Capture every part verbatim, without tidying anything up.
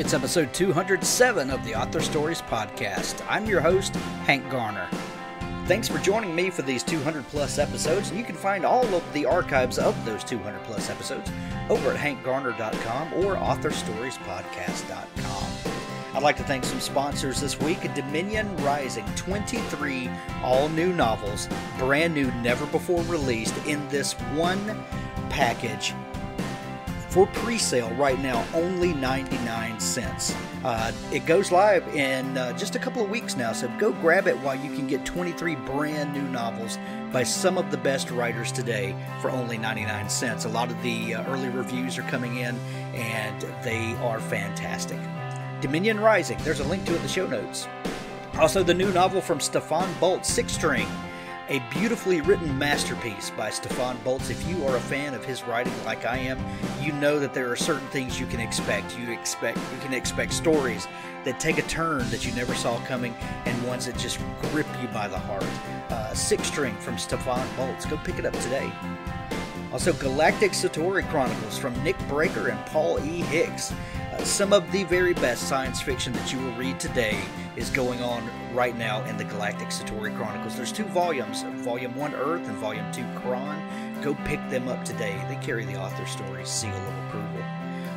It's episode two hundred seven of the Author Stories Podcast. I'm your host, Hank Garner. Thanks for joining me for these two hundred plus episodes, and you can find all of the archives of those two hundred plus episodes over at Hank Garner dot com or Author Stories Podcast dot com. I'd like to thank some sponsors this week. Dominion Rising, twenty-three all-new novels, brand new, never before released, in this one package for pre-sale right now, only ninety-nine cents. Uh, it goes live in uh, just a couple of weeks now, so go grab it while you can get twenty-three brand new novels by some of the best writers today for only ninety-nine cents. A lot of the uh, early reviews are coming in, and they are fantastic. Dominion Rising, there's a link to it in the show notes. Also, the new novel from Stefan Boltz, Six String, a beautifully written masterpiece by Stefan Boltz. If you are a fan of his writing like I am, you know that there are certain things you can expect. You expect you can expect stories that take a turn that you never saw coming, and ones that just grip you by the heart. Uh, Six String from Stefan Boltz. Go pick it up today. Also, Galactic Satori Chronicles from Nick Breaker and Paul E. Hicks. Uh, some of the very best science fiction that you will read today is going on right now in the Galactic Satori Chronicles. There's two volumes, Volume one Earth and Volume two Kuran. Go pick them up today. They carry the Author Stories seal of approval.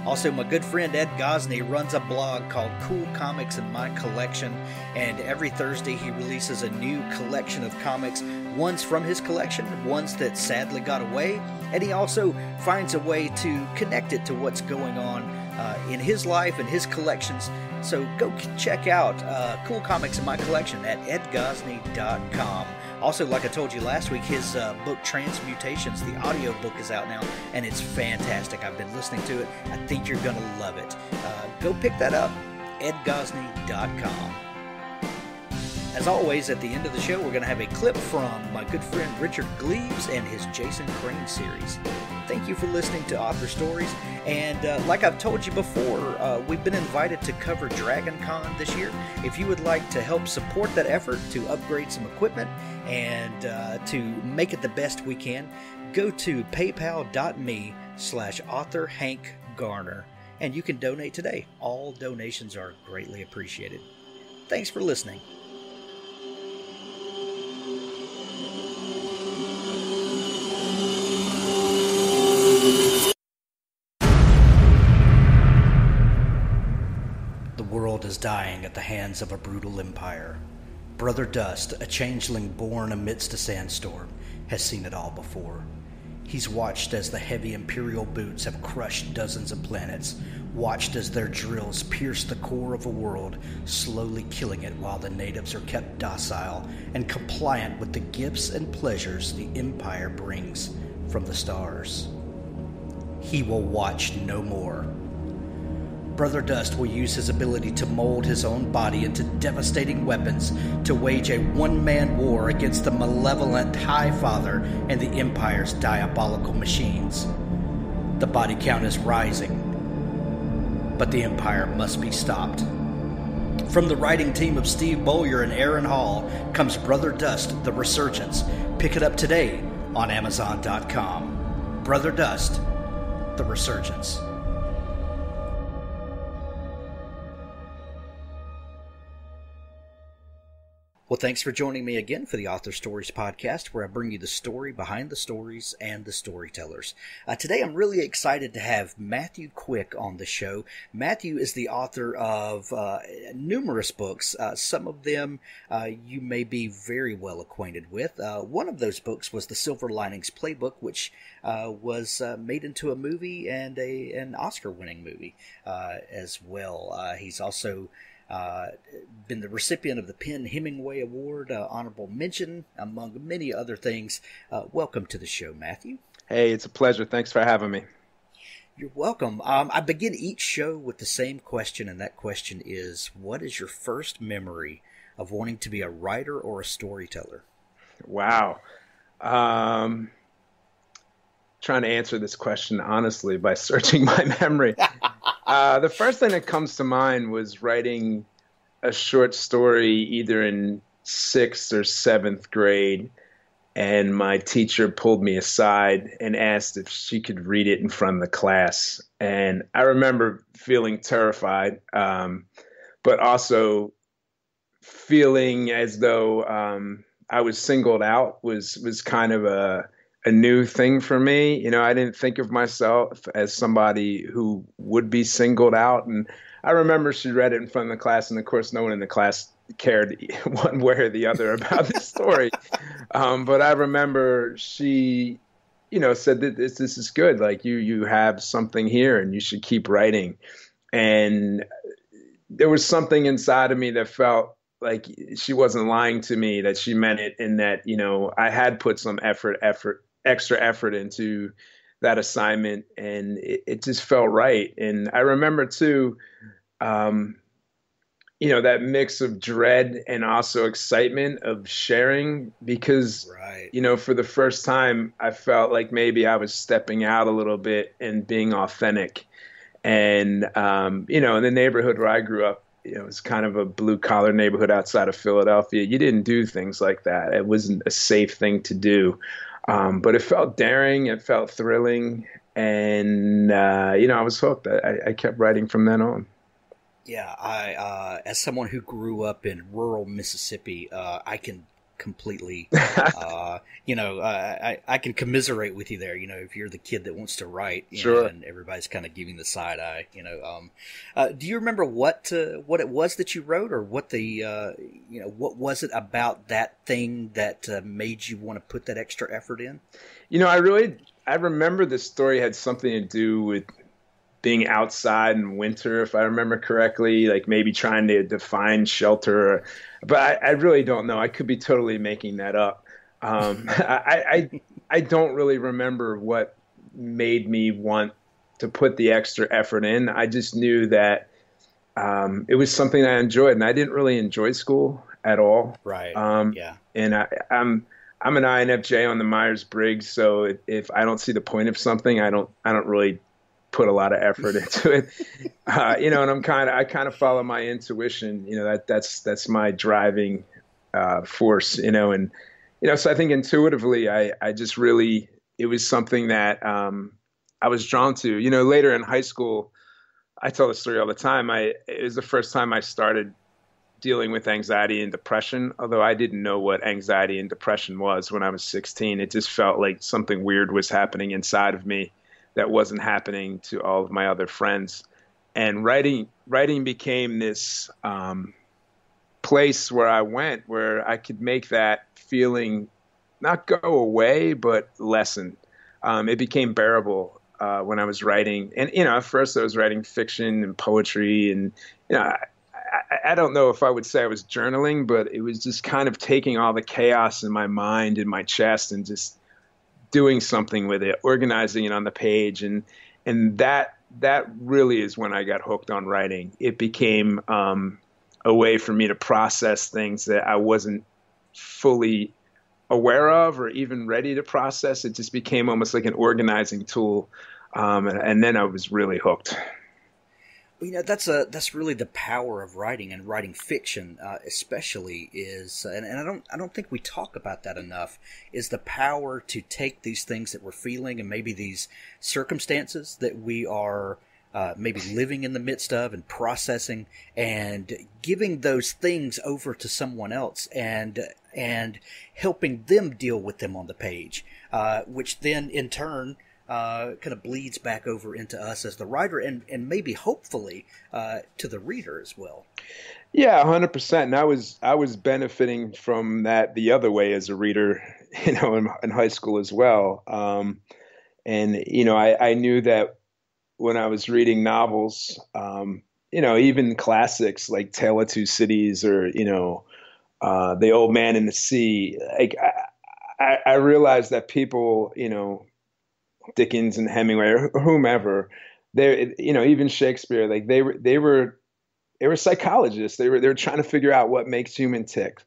Also, my good friend Ed Gosney runs a blog called Cool Comics in My Collection, and every Thursday he releases a new collection of comics, ones from his collection, ones that sadly got away, and he also finds a way to connect it to what's going on uh, in his life and his collections. So go check out uh, Cool Comics in My Collection at ed gosney dot com. Also, like I told you last week, his uh, book Transmutations, the audio book, is out now, and it's fantastic. I've been listening to it. I think you're going to love it. Uh, go pick that up, ed gosney dot com. As always, at the end of the show, we're going to have a clip from my good friend Richard Gleaves and his Jason Crane series. Thank you for listening to Author Stories. And uh, like I've told you before, uh, we've been invited to cover Dragon Con this year. If you would like to help support that effort, to upgrade some equipment, and uh, to make it the best we can, go to paypal dot me slash author hank garner, and you can donate today. All donations are greatly appreciated. Thanks for listening. Is dying at the hands of a brutal empire. Brother Dust, a changeling born amidst a sandstorm, has seen it all before. He's watched as the heavy imperial boots have crushed dozens of planets, watched as their drills pierce the core of a world, slowly killing it while the natives are kept docile and compliant with the gifts and pleasures the empire brings from the stars. He will watch no more. Brother Dust will use his ability to mold his own body into devastating weapons to wage a one-man war against the malevolent High Father and the Empire's diabolical machines. The body count is rising, but the Empire must be stopped. From the writing team of Steve Bowyer and Aaron Hall comes Brother Dust, The Resurgence. Pick it up today on amazon dot com. Brother Dust, The Resurgence. Well, thanks for joining me again for the Author Stories Podcast, where I bring you the story behind the stories and the storytellers. Uh, today, I'm really excited to have Matthew Quick on the show. Matthew is the author of uh, numerous books. Uh, some of them uh, you may be very well acquainted with. Uh, one of those books was The Silver Linings Playbook, which uh, was uh, made into a movie and a an Oscar-winning movie uh, as well. Uh, he's also... Uh, been the recipient of the Penn Hemingway Award, uh, honorable mention, among many other things. Uh, welcome to the show, Matthew. Hey, it's a pleasure. Thanks for having me. You're welcome. Um, I begin each show with the same question, and that question is, what is your first memory of wanting to be a writer or a storyteller? Wow. Um, trying to answer this question honestly by searching my memory. Uh, the first thing that comes to mind was writing a short story either in sixth or seventh grade, and my teacher pulled me aside and asked if she could read it in front of the class. And I remember feeling terrified, um, but also feeling as though um, I was singled out was was kind of a a new thing for me. You know, I didn't think of myself as somebody who would be singled out. And I remember she read it in front of the class, and of course, no one in the class cared one way or the other about this story. Um, but I remember she, you know, said that this, this is good. Like you, you have something here and you should keep writing. And there was something inside of me that felt like she wasn't lying to me, that she meant it, and that, you know, I had put some effort, effort, extra effort into that assignment, and it, it just felt right. And I remember too, um, you know, that mix of dread and also excitement of sharing, because, right, you know, for the first time, I felt like maybe I was stepping out a little bit and being authentic. And, um, you know, in the neighborhood where I grew up, you know, it was kind of a blue collar neighborhood outside of Philadelphia. You didn't do things like that. It wasn't a safe thing to do. Um, but it felt daring. It felt thrilling. And, uh, you know, I was hooked. I, I kept writing from then on. Yeah, I uh, as someone who grew up in rural Mississippi, uh, I can completely, uh, you know, uh, I, I can commiserate with you there. You know, if you're the kid that wants to write, you sure. know, and everybody's kind of giving the side eye, you know. Um, uh, do you remember what uh, what it was that you wrote, or what the, uh, you know, what was it about that thing that uh, made you want to put that extra effort in? You know, I really, I remember this story had something to do with being outside in winter, if I remember correctly, like maybe trying to define shelter. Or, but I, I really don't know. I could be totally making that up. Um, I, I I don't really remember what made me want to put the extra effort in. I just knew that um, it was something I enjoyed, and I didn't really enjoy school at all. Right. Um, yeah. And I, I'm I'm an I N F J on the Myers-Briggs, so if, if I don't see the point of something, I don't I don't really put a lot of effort into it, uh, you know, and I'm kind of, I kind of follow my intuition, you know, that that's, that's my driving uh, force, you know, and, you know, so I think intuitively, I, I just really, it was something that um, I was drawn to, you know. Later in high school, I tell this story all the time. I, it was the first time I started dealing with anxiety and depression, although I didn't know what anxiety and depression was when I was sixteen. It just felt like something weird was happening inside of me that wasn't happening to all of my other friends. And writing writing became this um, place where I went, where I could make that feeling not go away, but lessen. Um, it became bearable uh, when I was writing. And, you know, at first I was writing fiction and poetry. And, you know, I, I, I don't know if I would say I was journaling, but it was just kind of taking all the chaos in my mind and my chest and just doing something with it, organizing it on the page. And, and that, that really is when I got hooked on writing. It became um, a way for me to process things that I wasn't fully aware of or even ready to process. It just became almost like an organizing tool. Um, and, and then I was really hooked. You know, that's a that's really the power of writing, and writing fiction, uh, especially, is, and, and I don't I don't think we talk about that enough, is the power to take these things that we're feeling and maybe these circumstances that we are uh, maybe living in the midst of and processing, and giving those things over to someone else and and helping them deal with them on the page, uh, which then in turn Uh, kind of bleeds back over into us as the writer, and, and maybe hopefully uh, to the reader as well. Yeah, one hundred percent. And I was I was benefiting from that the other way as a reader, you know, in, in high school as well. Um, and, you know, I, I knew that when I was reading novels, um, you know, even classics like Tale of Two Cities or, you know, uh, The Old Man and the Sea, like I, I, I realized that people, you know, Dickens and Hemingway or whomever, they, you know, even Shakespeare, like they were, they were, they were psychologists. They were, they were trying to figure out what makes human tick,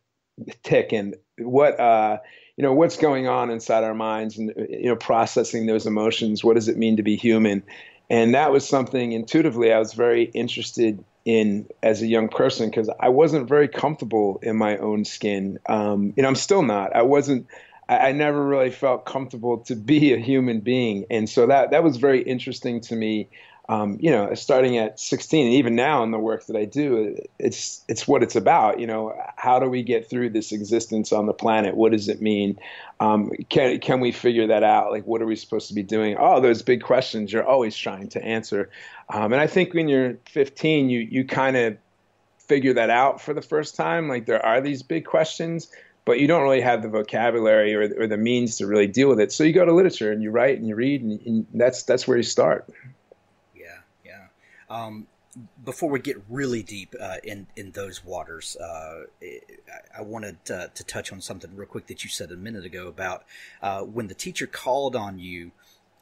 tick, and what, uh, you know, what's going on inside our minds, and, you know, processing those emotions. What does it mean to be human? And that was something intuitively I was very interested in as a young person, because I wasn't very comfortable in my own skin. Um, you know, I'm still not. I wasn't. I, I never really felt comfortable to be a human being. And so that, that was very interesting to me. Um, you know, starting at sixteen, and even now in the work that I do, it's it's what it's about. You know, how do we get through this existence on the planet? What does it mean? Um, can can we figure that out? Like, what are we supposed to be doing? Oh, those big questions you're always trying to answer. Um, and I think when you're fifteen, you you kind of figure that out for the first time. Like, there are these big questions, but you don't really have the vocabulary or or the means to really deal with it. So you go to literature and you write and you read, and, and that's that's where you start. Um, before we get really deep uh, in in those waters, uh, I, I wanted to, to touch on something real quick that you said a minute ago about uh, when the teacher called on you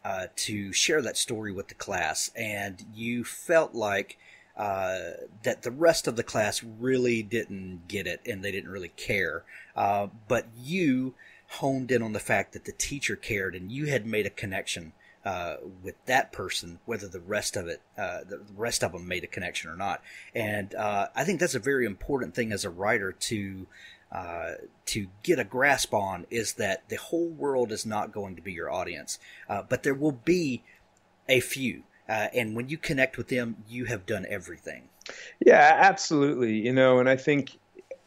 uh, to share that story with the class, and you felt like uh, that the rest of the class really didn't get it and they didn't really care, uh, but you honed in on the fact that the teacher cared and you had made a connection Uh, with that person, whether the rest of it, uh, the rest of them made a connection or not. And uh, I think that's a very important thing as a writer to uh, to get a grasp on, is that the whole world is not going to be your audience, uh, but there will be a few. Uh, and when you connect with them, you have done everything. Yeah, absolutely. You know, and I think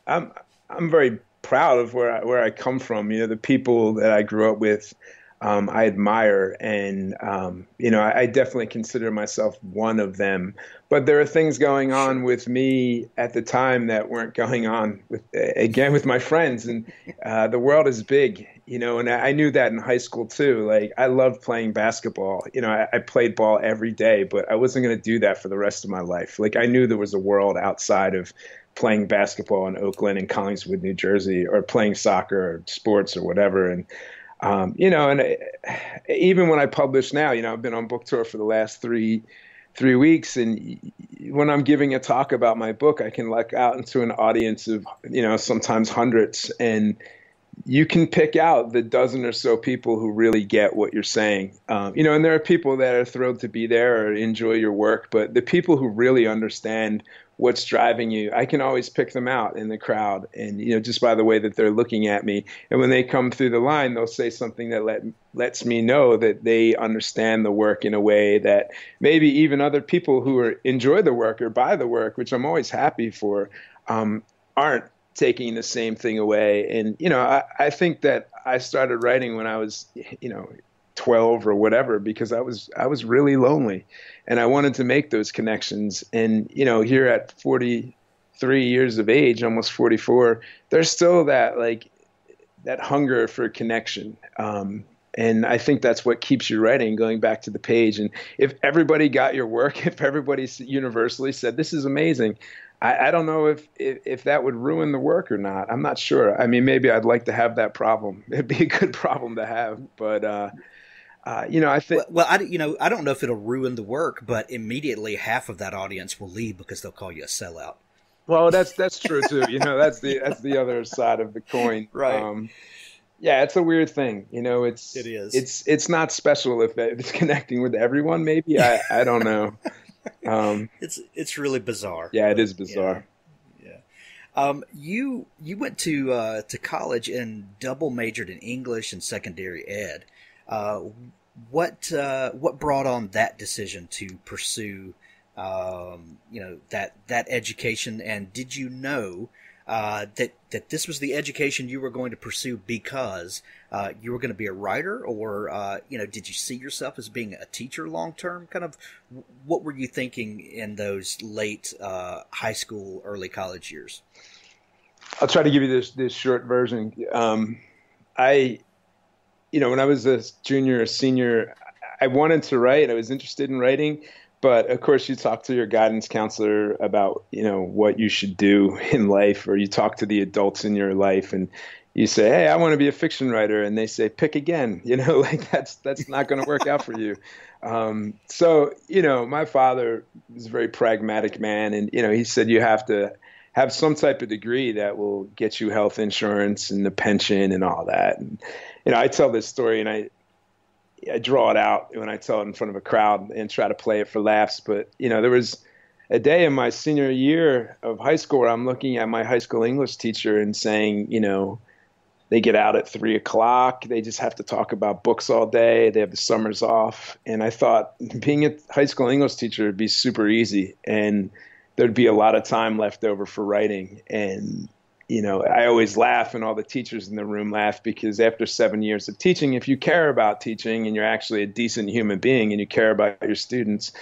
I'm I'm very proud of where I, where I come from. You know, the people that I grew up with, Um, I admire, and um, you know, I, I definitely consider myself one of them. But there are things going on with me at the time that weren't going on with, again, with my friends. And uh, the world is big, you know. And I, I knew that in high school too. Like, I loved playing basketball. You know, I, I played ball every day, but I wasn't going to do that for the rest of my life. Like, I knew there was a world outside of playing basketball in Oakland and Collingswood, New Jersey, or playing soccer or sports or whatever. And Um, you know, and I, even when I publish now, you know, I've been on book tour for the last three, three weeks. And when I'm giving a talk about my book, I can look out into an audience of, you know, sometimes hundreds, and you can pick out the dozen or so people who really get what you're saying. Um, you know, and there are people that are thrilled to be there or enjoy your work, but the people who really understand what's driving you, I can always pick them out in the crowd, and you know, just by the way that they're looking at me. And when they come through the line, they'll say something that let lets me know that they understand the work in a way that maybe even other people who are, enjoy the work or buy the work, which I'm always happy for, um, aren't taking the same thing away. And you know, I, I think that I started writing when I was, you know, twelve or whatever, because I was I was really lonely, and I wanted to make those connections. And you know, here at forty-three years of age, almost forty-four, there's still that like that hunger for connection, um, and I think that's what keeps you writing, going back to the page. And if everybody got your work, if everybody universally said this is amazing, I, I don't know if, if if that would ruin the work or not. I'm not sure. I mean, maybe I'd like to have that problem. It'd be a good problem to have, but. Uh, Uh, you know, I think. Well, well, I you know, I don't know if it'll ruin the work, but immediately half of that audience will leave because they'll call you a sellout. Well, that's that's true too. You know, that's the that's the other side of the coin, right? Um, yeah, it's a weird thing. You know, it's it is. It's it's not special if it's connecting with everyone. Maybe I, I don't know. Um, it's it's really bizarre. Yeah, but it is bizarre. Yeah. yeah. Um, you you went to uh, to college and double majored in English and secondary ed. Uh, what uh, what brought on that decision to pursue, um, you know, that that education? And did you know uh, that that this was the education you were going to pursue because uh, you were going to be a writer, or uh, you know, did you see yourself as being a teacher long term? Kind of, what were you thinking in those late uh, high school, early college years? I'll try to give you this this short version. Um, I. You know, when I was a junior or senior, I wanted to write. I was interested in writing. But, of course, you talk to your guidance counselor about, you know, what you should do in life, or you talk to the adults in your life and you say, hey, I want to be a fiction writer. And they say, pick again. You know, like that's that's not going to work out for you. Um, so, you know, my father was a very pragmatic man. And, you know, he said you have to have some type of degree that will get you health insurance and the pension and all that. And, you know, I tell this story and I, I draw it out when I tell it in front of a crowd and try to play it for laughs. But, you know, there was a day in my senior year of high school where I'm looking at my high school English teacher and saying, you know, They get out at three o'clock. They just have to talk about books all day. They have the summers off. And I thought being a high school English teacher would be super easy, and there'd be a lot of time left over for writing. And, you know, I always laugh, and all the teachers in the room laugh, because after seven years of teaching, if you care about teaching and you're actually a decent human being and you care about your students,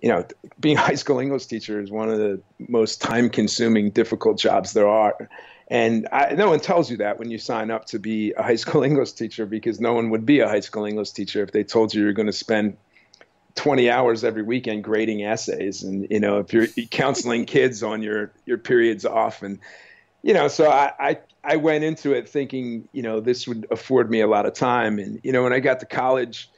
you know, being a high school English teacher is one of the most time-consuming, difficult jobs there are. And I, no one tells you that when you sign up to be a high school English teacher, because no one would be a high school English teacher if they told you you're going to spend twenty hours every weekend grading essays, and, you know, if you're counseling kids on your, your periods off. And, you know, so I, I, I went into it thinking, you know, this would afford me a lot of time. And, you know, when I got to college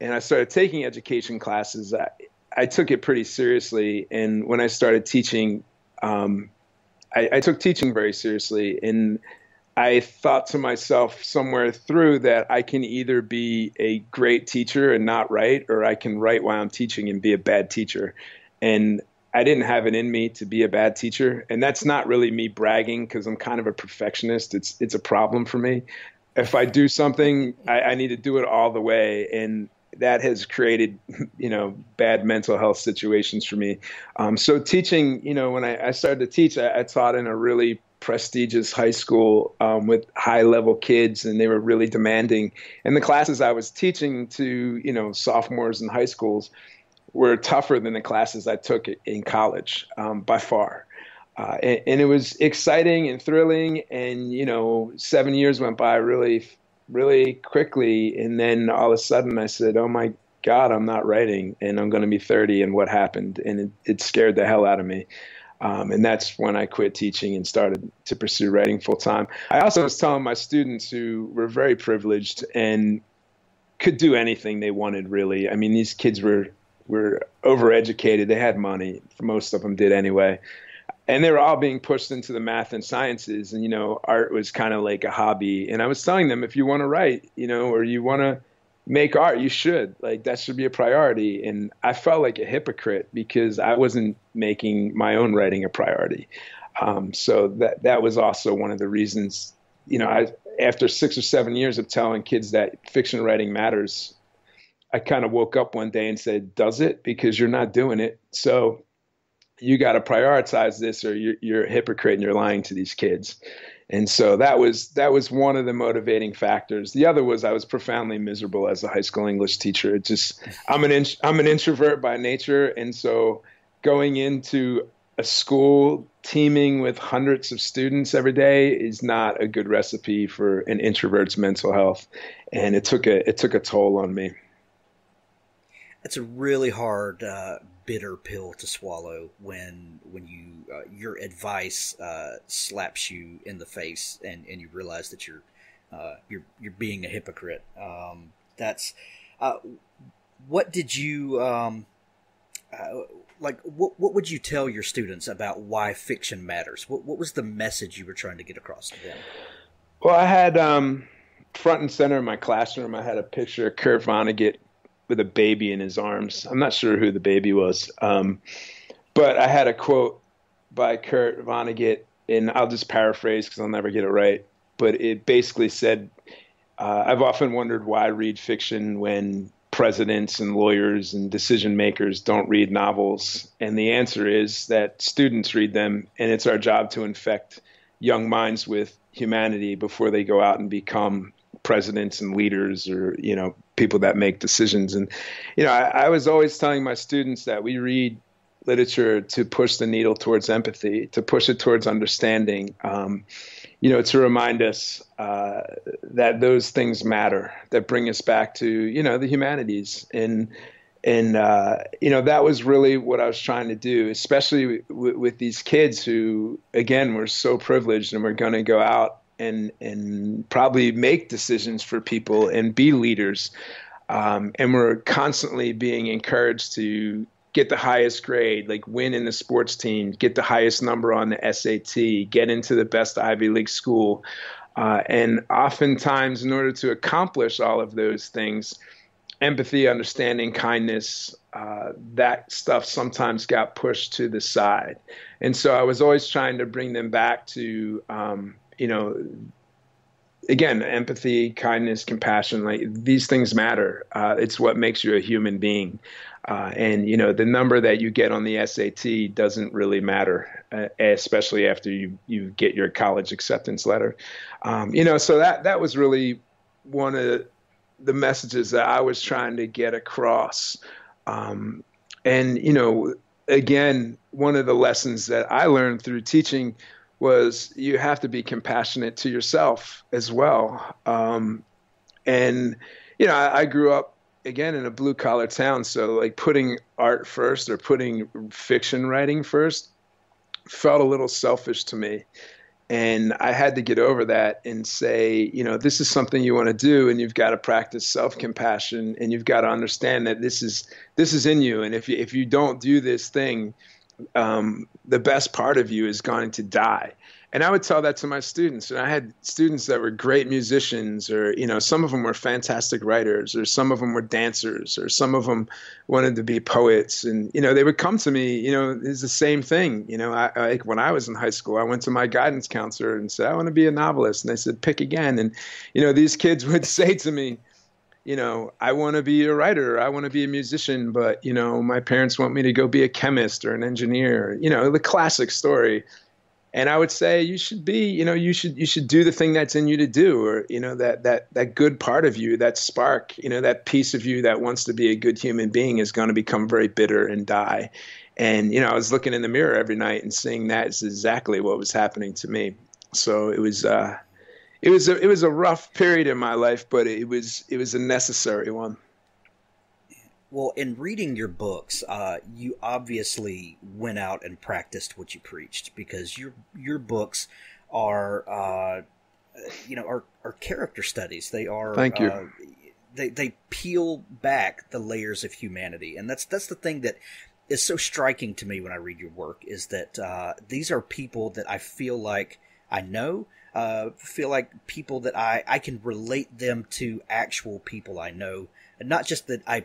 and I started taking education classes, I, I took it pretty seriously. And when I started teaching, um, I, I took teaching very seriously, and I thought to myself somewhere through that I can either be a great teacher and not write, or I can write while I'm teaching and be a bad teacher. And I didn't have it in me to be a bad teacher. And that's not really me bragging, because I'm kind of a perfectionist. It's it's a problem for me. If I do something, I, I need to do it all the way. And that has created, you know, bad mental health situations for me. Um, so teaching, you know, when I, I started to teach, I, I taught in a really prestigious high school um, with high level kids, and they were really demanding. And the classes I was teaching to, you know, sophomores in high schools were tougher than the classes I took in college um, by far. Uh, and, and it was exciting and thrilling. And, you know, seven years went by really really quickly. And then all of a sudden I said, oh my God, I'm not writing, and I'm going to be thirty. And what happened? And it, it scared the hell out of me. Um, and that's when I quit teaching and started to pursue writing full time. I also was telling my students, who were very privileged and could do anything they wanted, really. I mean, these kids were, were overeducated. They had money. Most of them did anyway. And they were all being pushed into the math and sciences, and, you know, art was kind of like a hobby. And I was telling them, if you want to write, you know, or you want to make art, you should. Like, that should be a priority. And I felt like a hypocrite, because I wasn't making my own writing a priority. Um, so that that was also one of the reasons, you know, I, after six or seven years of telling kids that fiction writing matters, I kind of woke up one day and said, does it? Because you're not doing it. So you got to prioritize this, or you're, you're a hypocrite and you're lying to these kids. And so that was, that was one of the motivating factors. The other was I was profoundly miserable as a high school English teacher. It just, I'm an, in, I'm an introvert by nature. And so going into a school teeming with hundreds of students every day is not a good recipe for an introvert's mental health. And it took a, it took a toll on me. That's a really hard, uh, bitter pill to swallow when when you uh, your advice uh, slaps you in the face, and, and you realize that you're uh, you're you're being a hypocrite. Um, that's uh, what did you um, uh, like? What what would you tell your students about why fiction matters? What what was the message you were trying to get across to them? Well, I had um, front and center in my classroom, I had a picture of Kurt Vonnegut with a baby in his arms. I'm not sure who the baby was. Um, but I had a quote by Kurt Vonnegut, and I'll just paraphrase, cause I'll never get it right. But it basically said, uh, I've often wondered why read fiction when presidents and lawyers and decision makers don't read novels. And the answer is that students read them, and it's our job to infect young minds with humanity before they go out and become presidents and leaders, or, you know, people that make decisions. And, you know, I, I was always telling my students that we read literature to push the needle towards empathy, to push it towards understanding, um, you know, to remind us uh, that those things matter, that bring us back to, you know, the humanities. And, and uh, you know, that was really what I was trying to do, especially w- with these kids who, again, were so privileged and were going to go out and and probably make decisions for people and be leaders. Um, and we're constantly being encouraged to get the highest grade, like win in the sports team, get the highest number on the S A T, get into the best Ivy League school. Uh, and oftentimes, in order to accomplish all of those things, empathy, understanding, kindness, uh, that stuff sometimes got pushed to the side. And so I was always trying to bring them back to um, you know, again, empathy, kindness, compassion, like these things matter. Uh, it's what makes you a human being. Uh, and, you know, the number that you get on the S A T doesn't really matter, uh, especially after you, you get your college acceptance letter. Um, you know, so that, that was really one of the messages that I was trying to get across. Um, and, you know, again, one of the lessons that I learned through teaching was you have to be compassionate to yourself as well. Um, and, you know, I, I grew up, again, in a blue collar town. So like putting art first or putting fiction writing first felt a little selfish to me. And I had to get over that and say, you know, this is something you want to do, and you've got to practice self-compassion, and you've got to understand that this is, this is in you. And if you, if you don't do this thing, um, the best part of you is going to die. And I would tell that to my students. And I had students that were great musicians, or, you know, some of them were fantastic writers, or some of them were dancers, or some of them wanted to be poets. And, you know, they would come to me, you know, it's the same thing. You know, I, I, when I was in high school, I went to my guidance counselor and said, I want to be a novelist. And they said, pick again. And, you know, these kids would say to me, you know, I want to be a writer, I want to be a musician, but, you know, my parents want me to go be a chemist or an engineer, you know, the classic story. And I would say you should be, you know, you should you should do the thing that's in you to do, or, you know, that that that good part of you, that spark, you know, that piece of you that wants to be a good human being is going to become very bitter and die. And, you know, I was looking in the mirror every night and seeing that is exactly what was happening to me. So it was uh, it was a, it was a rough period in my life, but it was it was a necessary one. Well, in reading your books, uh, you obviously went out and practiced what you preached, because your your books are, uh, you know, are, are character studies. They are. Thank you. Uh, they they peel back the layers of humanity, and that's that's the thing that is so striking to me when I read your work, is that uh, these are people that I feel like I know. Uh, feel like people that I I can relate them to actual people I know, and not just that I.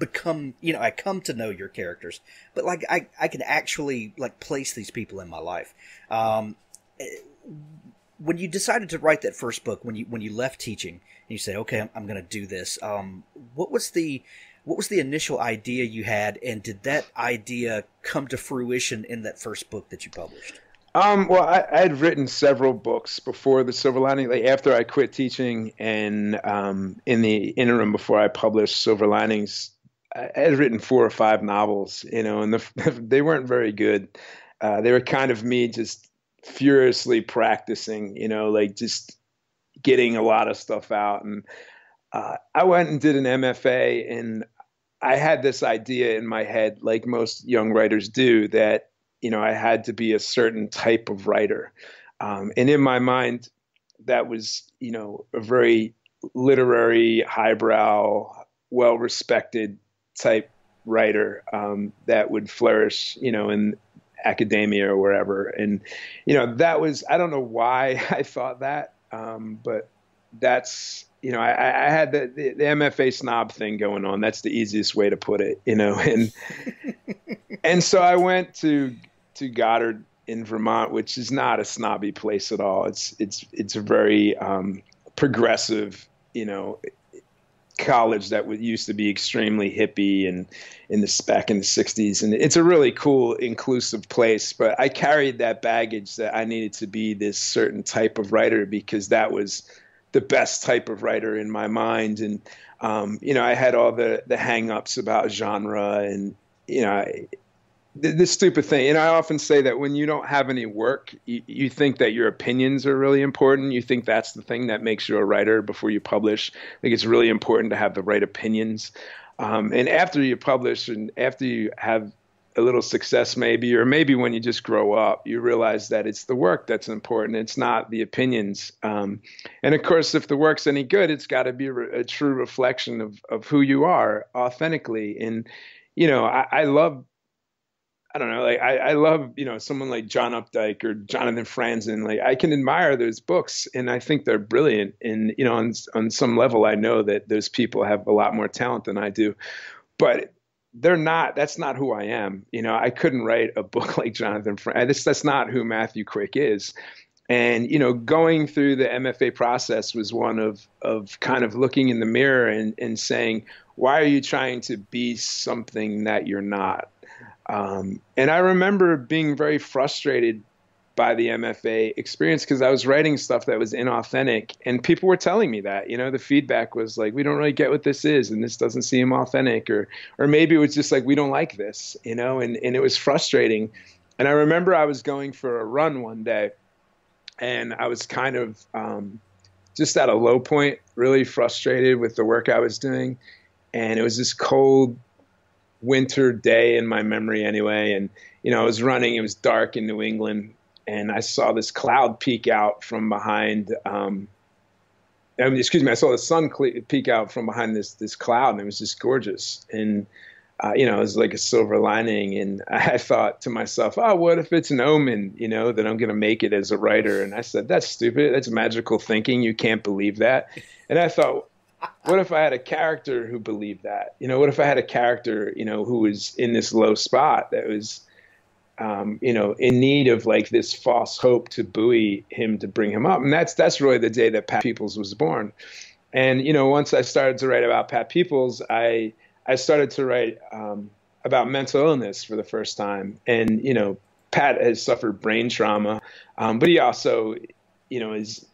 become, you know, I come to know your characters, but like I, I can actually like place these people in my life. Um, when you decided to write that first book, when you when you left teaching and you said, okay, I'm, I'm going to do this. Um, what was the what was the initial idea you had, and did that idea come to fruition in that first book that you published? Um, well, I, I had written several books before The Silver Lining, like after I quit teaching, and um, in the interim before I published Silver Linings. I had written four or five novels, you know, and the, they weren't very good. Uh, they were kind of me just furiously practicing, you know, like just getting a lot of stuff out. And uh, I went and did an M F A, and I had this idea in my head, like most young writers do, that, you know, I had to be a certain type of writer. Um, and in my mind, that was, you know, a very literary, highbrow, well-respected type writer, um, that would flourish, you know, in academia or wherever. And, you know, that was, I don't know why I thought that. Um, but that's, you know, I, I had the, the, the M F A snob thing going on. That's the easiest way to put it, you know? And, and so I went to, to Goddard in Vermont, which is not a snobby place at all. It's, it's, it's a very, um, progressive, you know, college that used to be extremely hippie and in this back in the sixties. And it's a really cool, inclusive place, but I carried that baggage that I needed to be this certain type of writer, because that was the best type of writer in my mind. And, um, you know, I had all the, the hang-ups about genre, and, you know, I, the, the stupid thing. And I often say that when you don't have any work, you, you think that your opinions are really important. You think that's the thing that makes you a writer before you publish. I think it's really important to have the right opinions. Um, and after you publish, and after you have a little success maybe, or maybe when you just grow up, you realize that it's the work that's important. It's not the opinions. Um, and of course, if the work's any good, it's got to be a, a true reflection of, of who you are authentically. And, you know, I, I love, I don't know, like I, I love, you know, someone like John Updike or Jonathan Franzen. Like I can admire those books, and I think they're brilliant. And, you know, on, on some level, I know that those people have a lot more talent than I do, but they're not, that's not who I am. You know, I couldn't write a book like Jonathan Franzen. That's, that's not who Matthew Quick is. And, you know, going through the M F A process was one of, of kind of looking in the mirror and, and saying, why are you trying to be something that you're not? Um, and I remember being very frustrated by the M F A experience because I was writing stuff that was inauthentic, and people were telling me that, you know, the feedback was like, we don't really get what this is, and this doesn't seem authentic, or, or maybe it was just like, we don't like this, you know, and, and it was frustrating. And I remember I was going for a run one day, and I was kind of um, just at a low point, really frustrated with the work I was doing. And it was this cold winter day in my memory anyway. And, you know, I was running, it was dark in New England, and I saw this cloud peek out from behind, um, I mean, excuse me, I saw the sun peek out from behind this this cloud, and it was just gorgeous. And, uh, you know, it was like a silver lining. And I thought to myself, oh, what if it's an omen, you know, that I'm going to make it as a writer? And I said, that's stupid. That's magical thinking. You can't believe that. And I thought, what if I had a character who believed that? You know, what if I had a character, you know, who was in this low spot that was, um, you know, in need of like this false hope to buoy him, to bring him up? And that's that's really the day that Pat Peoples was born. And, you know, once I started to write about Pat Peoples, I I started to write um, about mental illness for the first time. And, you know, Pat has suffered brain trauma, um, but he also, you know, is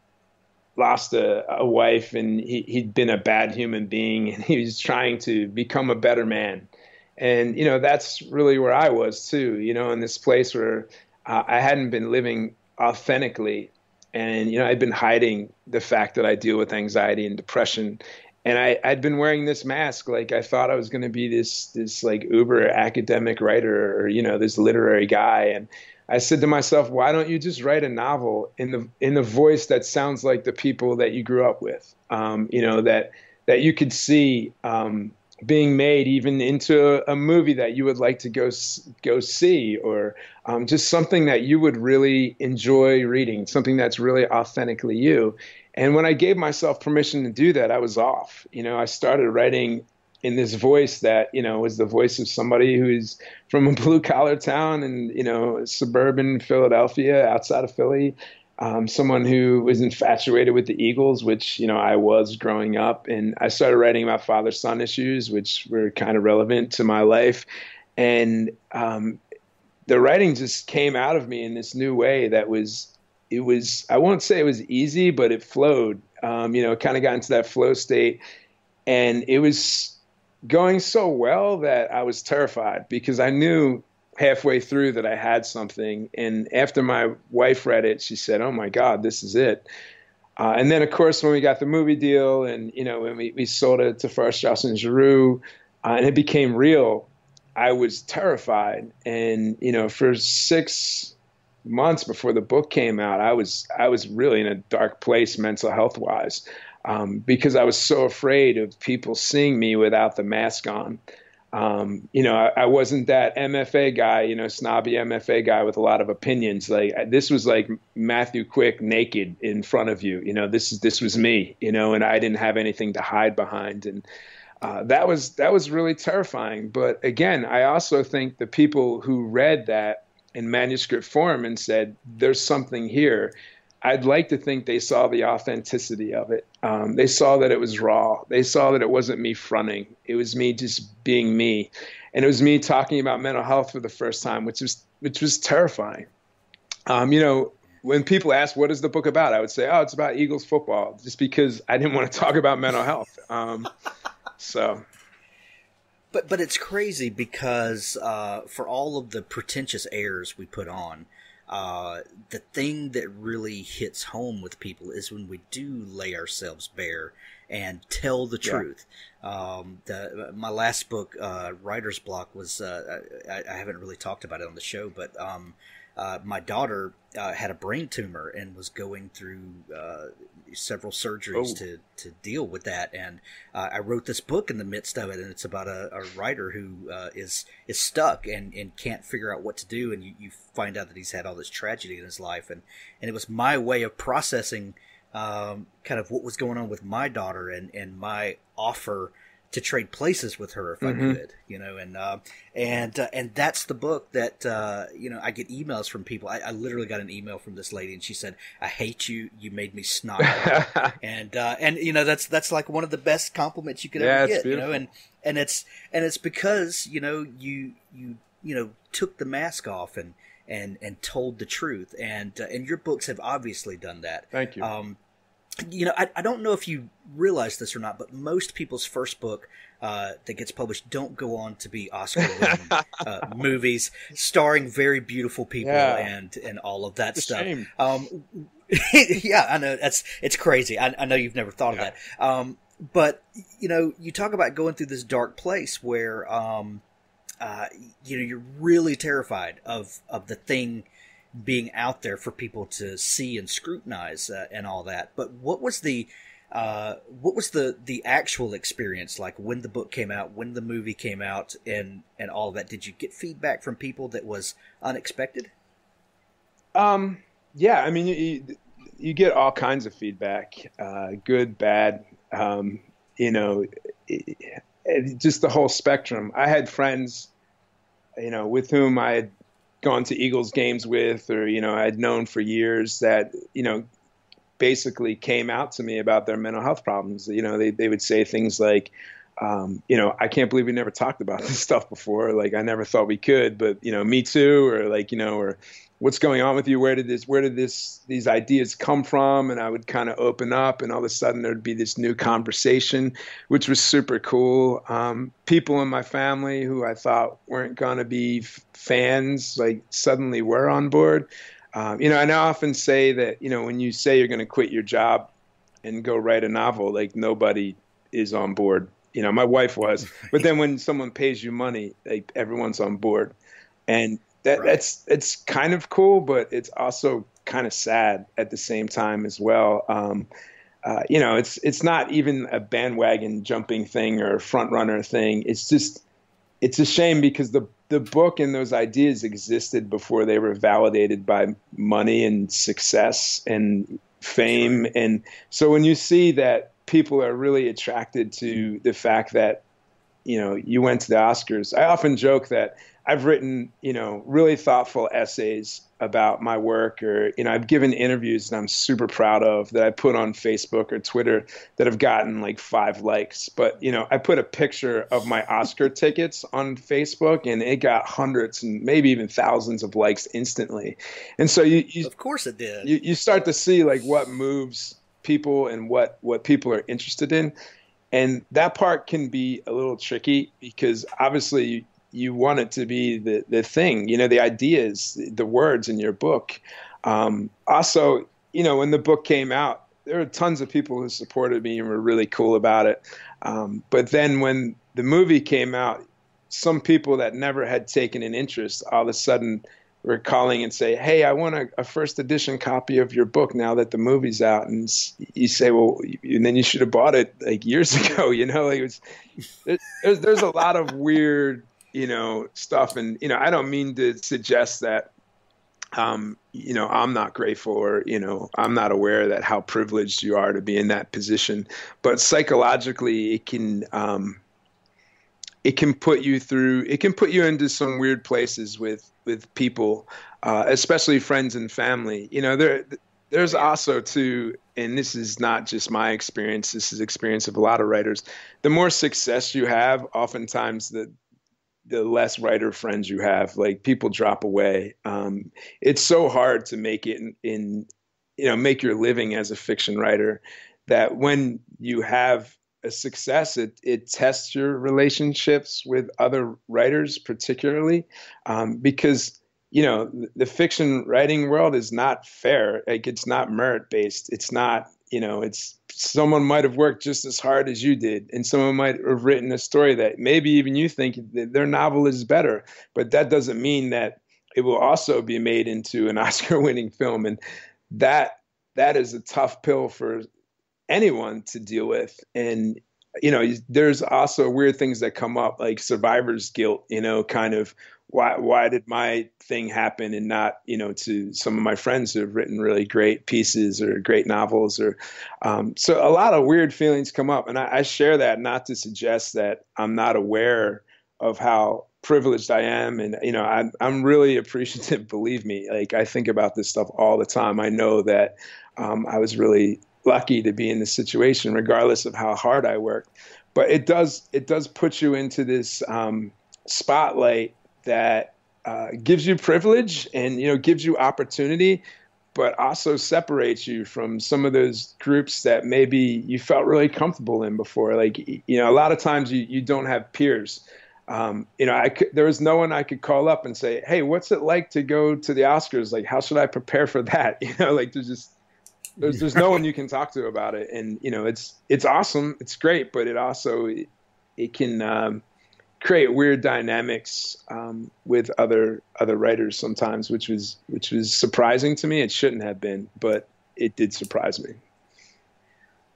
lost a, a wife, and he, he'd been a bad human being, and he was trying to become a better man. And, you know, that's really where I was too, you know, in this place where uh, I hadn't been living authentically. And, you know, I'd been hiding the fact that I deal with anxiety and depression. And I, I'd been wearing this mask. Like, I thought I was going to be this, this like uber academic writer, or, you know, this literary guy. And I said to myself, why don't you just write a novel in the, in the voice that sounds like the people that you grew up with? Um, you know, that, that you could see, um, being made even into a, a movie that you would like to go, go see, or, um, just something that you would really enjoy reading, something that's really authentically you. And when I gave myself permission to do that, I was off. You know, I started writing in this voice that, you know, was the voice of somebody who's from a blue collar town in, you know, suburban Philadelphia, outside of Philly, um, someone who was infatuated with the Eagles, which, you know, I was growing up. And I started writing about father-son issues, which were kind of relevant to my life. And um, the writing just came out of me in this new way that was, it was, I won't say it was easy, but it flowed, um, you know, kind of got into that flow state. And it was going so well that I was terrified, because I knew halfway through that I had something. And after my wife read it, she said, oh my God, this is it. Uh, and then of course, when we got the movie deal, and, you know, when we, we sold it to First Strauss and Giroux, uh, and it became real, I was terrified. And, you know, for six months before the book came out, I was, I was really in a dark place mental health wise. Um, because I was so afraid of people seeing me without the mask on. Um, you know, I, I wasn't that M F A guy, you know, snobby M F A guy with a lot of opinions. Like, this was like Matthew Quick naked in front of you. You know, this is, this was me, you know, and I didn't have anything to hide behind. And uh, that was, that was really terrifying. But again, I also think the people who read that in manuscript form and said, there's something here, I'd like to think they saw the authenticity of it. Um, they saw that it was raw. They saw that it wasn't me fronting. It was me just being me. And it was me talking about mental health for the first time, which was, which was terrifying. Um, you know, when people ask, what is the book about? I would say, oh, it's about Eagles football, just because I didn't want to talk about mental health. Um, so... But but it's crazy because uh, for all of the pretentious airs we put on, uh, the thing that really hits home with people is when we do lay ourselves bare and tell the truth. Yeah. Um, the, my last book, uh, Writer's Block, was uh, I, I haven't really talked about it on the show, but um, uh, my daughter uh, had a brain tumor and was going through uh, several surgeries oh. to, to deal with that. And uh, I wrote this book in the midst of it, and it's about a, a writer who uh, is is stuck and, and can't figure out what to do. And you, you find out that he's had all this tragedy in his life. And, and it was my way of processing um, kind of what was going on with my daughter and, and my offer to trade places with her if mm-hmm. I could, you know, and uh, and uh, and that's the book that uh, you know, I get emails from people. I, I literally got an email from this lady, and she said, "I hate you. You made me snot." and uh, and you know, that's that's like one of the best compliments you could yeah, ever get, beautiful. You know, and and it's and it's because you know you you you know took the mask off and and and told the truth, and uh, and your books have obviously done that. Thank you. Um, You know, I, I don't know if you realize this or not, but most people's first book uh, that gets published don't go on to be Oscar-winning uh, movies starring very beautiful people yeah. and, and all of that it's stuff. A shame. Um, yeah, I know that's it's crazy. I, I know you've never thought yeah. of that, um, but you know, you talk about going through this dark place where um, uh, you know you're really terrified of of the thing being out there for people to see and scrutinize uh, and all that. But what was the uh, what was the, the actual experience like when the book came out, when the movie came out, and and all of that? Did you get feedback from people that was unexpected? Um, yeah, I mean, you, you get all kinds of feedback, uh, good, bad, um, you know, it, it, just the whole spectrum. I had friends, you know, with whom I had gone to Eagles games with, or, you know, I'd known for years that, you know, basically came out to me about their mental health problems. You know, they, they would say things like, um, you know, I can't believe we never talked about this stuff before. Like, I never thought we could, but, you know, me too. Or like, you know, or what's going on with you? Where did this, where did this, these ideas come from? And I would kind of open up, and all of a sudden there'd be this new conversation, which was super cool. Um, people in my family who I thought weren't going to be f- fans, like suddenly were on board. Um, you know, and I often say that, you know, when you say you're going to quit your job and go write a novel, like nobody is on board. You know, my wife was, but then when someone pays you money, like everyone's on board, and that right. that's, it's kind of cool, but it's also kind of sad at the same time as well. Um, uh, you know, it's, it's not even a bandwagon jumping thing or a front runner thing. It's just, it's a shame because the, the book and those ideas existed before they were validated by money and success and fame. Sure. And so when you see that, people are really attracted to the fact that, you know, you went to the Oscars. I often joke that I've written, you know, really thoughtful essays about my work, or, you know, I've given interviews that I'm super proud of that I put on Facebook or Twitter that have gotten like five likes. But, you know, I put a picture of my Oscar tickets on Facebook, and it got hundreds and maybe even thousands of likes instantly. And so you, you of course it did. You, you start to see like what moves people and what, what people are interested in. And that part can be a little tricky because obviously you, you want it to be the, the thing, you know, the ideas, the words in your book. Um, also, you know, when the book came out, there were tons of people who supported me and were really cool about it. Um, but then when the movie came out, some people that never had taken an interest all of a sudden we're calling and say, hey, I want a, a first edition copy of your book now that the movie's out. And you say, well, and then you should have bought it like years ago, you know, like it was, there's, there's a lot of weird, you know, stuff. And, you know, I don't mean to suggest that, um, you know, I'm not grateful or, you know, I'm not aware that how privileged you are to be in that position, but psychologically it can, um, it can put you through, it can put you into some weird places with, with people, uh, especially friends and family. You know, there, there's also too, and this is not just my experience, this is experience of a lot of writers. The more success you have, oftentimes the, the less writer friends you have, like people drop away. Um, it's so hard to make it in, in, you know, make your living as a fiction writer that when you have a success, it, it tests your relationships with other writers, particularly, um, because, you know, the fiction writing world is not fair. Like it's not merit based. It's not, you know, it's someone might've worked just as hard as you did. And someone might have written a story that maybe even you think that their novel is better, but that doesn't mean that it will also be made into an Oscar winning film. And that, that is a tough pill for anyone to deal with. And you know, there's also weird things that come up, like survivor's guilt, you know, kind of why, why did my thing happen and not, you know, to some of my friends who have written really great pieces or great novels or, um, so a lot of weird feelings come up. And I, I share that not to suggest that I'm not aware of how privileged I am. And, you know, I, I'm really appreciative, believe me. Like, I think about this stuff all the time. I know that, um, I was really lucky to be in this situation, regardless of how hard I worked. But it does, it does put you into this, um, spotlight that, uh, gives you privilege and, you know, gives you opportunity, but also separates you from some of those groups that maybe you felt really comfortable in before. Like, you know, a lot of times you, you don't have peers. Um, you know, I could, there was no one I could call up and say, hey, what's it like to go to the Oscars? Like, how should I prepare for that? You know, like there's just, there's, there's no one you can talk to about it. And, you know, it's, it's awesome. It's great, but it also, it, it can, um, create weird dynamics, um, with other, other writers sometimes, which was, which was surprising to me. It shouldn't have been, but it did surprise me.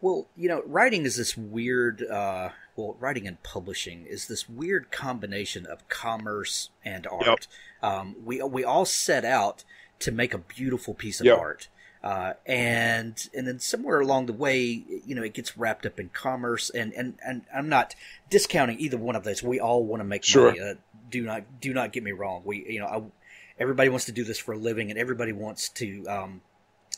Well, you know, writing is this weird, uh, well, writing and publishing is this weird combination of commerce and art. Yep. Um, we we all set out to make a beautiful piece of yep. art, uh, and and then somewhere along the way, you know, it gets wrapped up in commerce. And and, and I'm not discounting either one of those. We all want to make sure. money. Uh, do not do not get me wrong. We you know I, everybody wants to do this for a living, and everybody wants to. Um,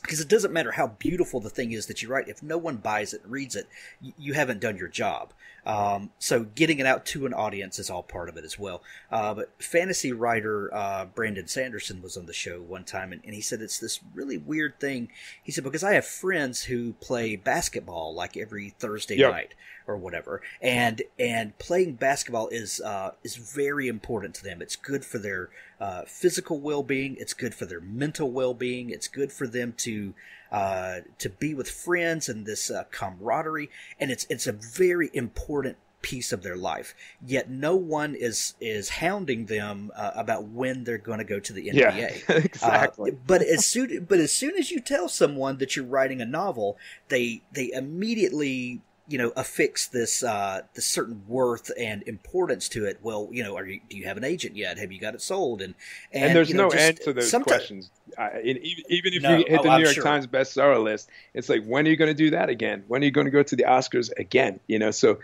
Because it doesn't matter how beautiful the thing is that you write. If no one buys it and reads it, you, you haven't done your job. Um, so getting it out to an audience is all part of it as well. Uh, but fantasy writer uh, Brandon Sanderson was on the show one time, and, and he said it's this really weird thing. He said, because I have friends who play basketball like every Thursday yep. night or whatever, and and playing basketball is uh, is very important to them. It's good for their uh, physical well-being. It's good for their mental well-being. It's good for them to To, uh, to be with friends and this uh, camaraderie, and it's it's a very important piece of their life. Yet no one is is hounding them uh, about when they're going to go to the N B A. Yeah, exactly. Uh, but as soon but as soon as you tell someone that you're writing a novel, they they immediately, you know, affix this uh, this certain worth and importance to it. Well, you know, are you, do you have an agent yet? Have you got it sold? And and, and there's you know, no just, end to those questions. I, even, even if no, you hit oh, the New I'm York sure. Times bestseller list, it's like, when are you going to do that again? When are you going to go to the Oscars again? You know, so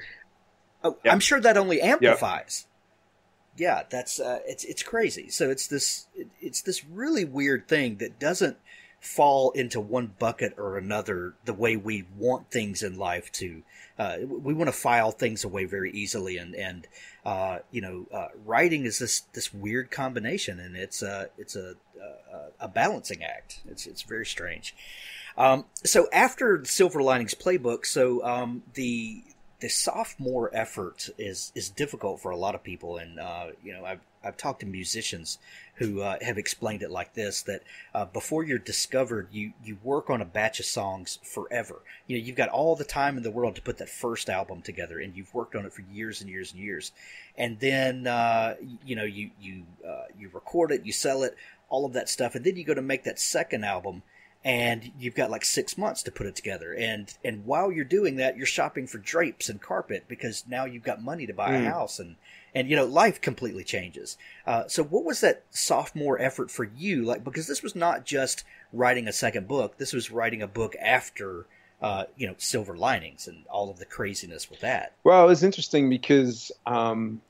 oh, yeah. I'm sure that only amplifies. Yep. Yeah, that's uh, it's it's crazy. So it's this it's this really weird thing that doesn't fall into one bucket or another the way we want things in life to. Uh, we want to file things away very easily, and and uh, you know, uh, writing is this this weird combination, and it's a it's a a, a balancing act. It's it's very strange. Um, so after Silver Linings Playbook, so um, the the sophomore effort is is difficult for a lot of people, and uh, you know I've. I've talked to musicians who uh, have explained it like this, that uh, before you're discovered, you, you work on a batch of songs forever. You know, you've got all the time in the world to put that first album together, and you've worked on it for years and years and years. And then, uh, you know, you, you, uh, you record it, you sell it, all of that stuff. And then you go to make that second album, and you've got like six months to put it together. And, and while you're doing that, you're shopping for drapes and carpet, because now you've got money to buy mm. a house, and, And, you know, life completely changes. Uh, so what was that sophomore effort for you? Like, because this was not just writing a second book. This was writing a book after, uh, you know, Silver Linings and all of the craziness with that. Well, it was interesting because, um,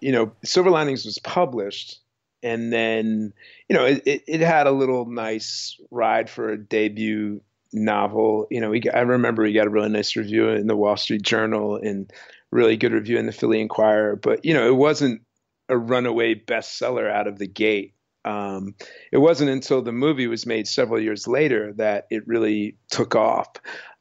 you know, Silver Linings was published. And then, you know, it, it, it had a little nice ride for a debut novel. You know, we got, I remember we got a really nice review in the Wall Street Journal, and really good review in the Philly Inquirer, but you know, it wasn't a runaway bestseller out of the gate. Um, it wasn't until the movie was made several years later that it really took off.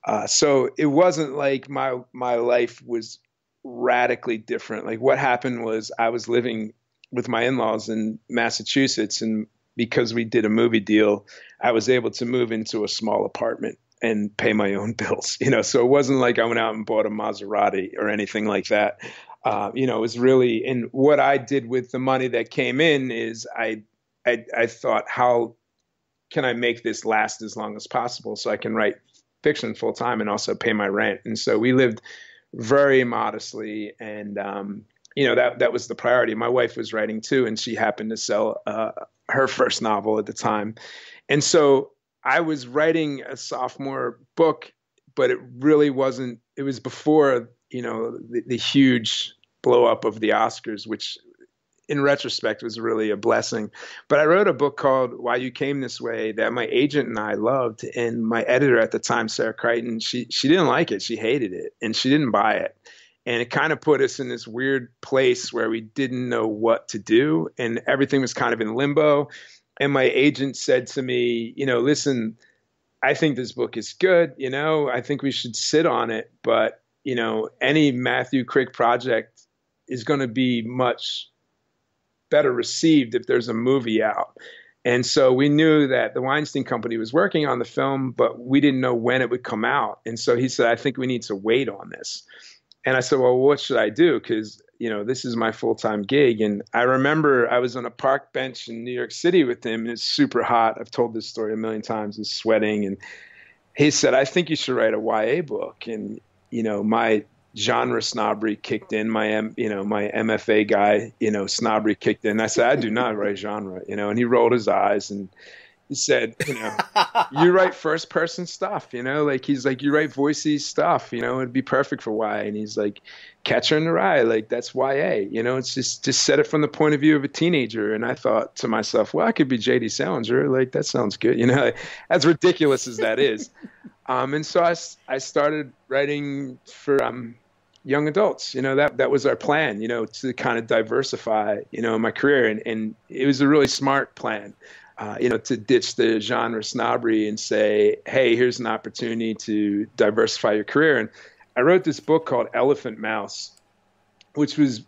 Uh, so it wasn't like my, my life was radically different. Like what happened was I was living with my in-laws in Massachusetts, and because we did a movie deal, I was able to move into a small apartment and pay my own bills, you know, so it wasn't like I went out and bought a Maserati or anything like that. Uh, you know, it was really, and what I did with the money that came in is I, I, I thought, how can I make this last as long as possible so I can write fiction full time and also pay my rent? And so we lived very modestly. And, um, you know, that, that was the priority. My wife was writing too, and she happened to sell uh, her first novel at the time. And so I was writing a sophomore book, but it really wasn't, it was before, you know, the, the huge blow up of the Oscars, which in retrospect was really a blessing. But I wrote a book called Why You Came This Way that my agent and I loved. And my editor at the time, Sarah Crichton, she, she didn't like it. She hated it, and she didn't buy it. And it kind of put us in this weird place where we didn't know what to do, and everything was kind of in limbo. And my agent said to me, you know, listen, I think this book is good. You know, I think we should sit on it, but you know, any Matthew Quick project is going to be much better received if there's a movie out. And so we knew that the Weinstein Company was working on the film, but we didn't know when it would come out. And so he said, I think we need to wait on this. And I said, well, what should I do? Because, you know, this is my full-time gig. And I remember I was on a park bench in New York City with him, and it's super hot. I've told this story a million times. He's sweating. And he said, I think you should write a Y A book. And, you know, my genre snobbery kicked in, my, M, you know, my M F A guy, you know, snobbery kicked in. I said, I do not write genre, you know, and he rolled his eyes and he said, you know, you write first person stuff, you know, like, he's like, you write voicey stuff, you know, it'd be perfect for Y A. And he's like, Catcher in the Rye, like that's Y A, you know, it's just, just set it from the point of view of a teenager. And I thought to myself, well, I could be J D Salinger. Like, that sounds good. You know, like, as ridiculous as that is. Um, and so I, I started writing for um, young adults, you know, that, that was our plan, you know, to kind of diversify, you know, my career. And, and it was a really smart plan, uh, you know, to ditch the genre snobbery and say, hey, here's an opportunity to diversify your career. And I wrote this book called Elephant Mouse, which was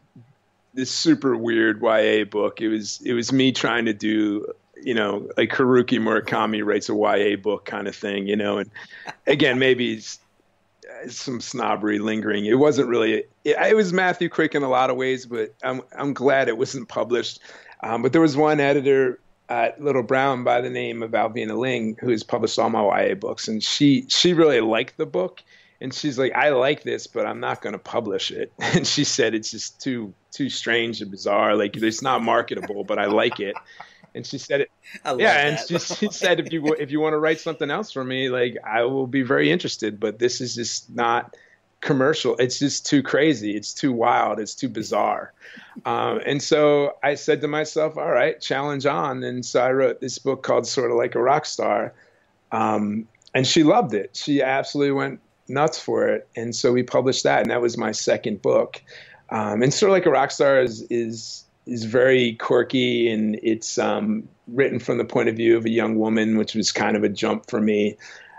this super weird Y A book. It was, it was me trying to do, you know, like Haruki Murakami writes a Y A book kind of thing, you know, and again, maybe some snobbery lingering. It wasn't really, it, it was Matthew Quick in a lot of ways, but I'm, I'm glad it wasn't published. Um, but there was one editor at Little Brown by the name of Alvina Ling, who has published all my Y A books. And she, she really liked the book, and she's like, I like this, but I'm not going to publish it. And she said, it's just too, too strange and bizarre. Like, it's not marketable, but I like it. And she said, it, I love yeah, that. And she, she said, if you if you want to write something else for me, like, I will be very interested, but this is just not commercial. It's just too crazy. It's too wild. It's too bizarre. Um, and so I said to myself, all right, challenge on. And so I wrote this book called Sort of Like a Rockstar. Um, and she loved it. She absolutely went nuts for it. And so we published that, and that was my second book. Um, and Sort of Like a Rockstar is is... is very quirky, and it's um, written from the point of view of a young woman, which was kind of a jump for me.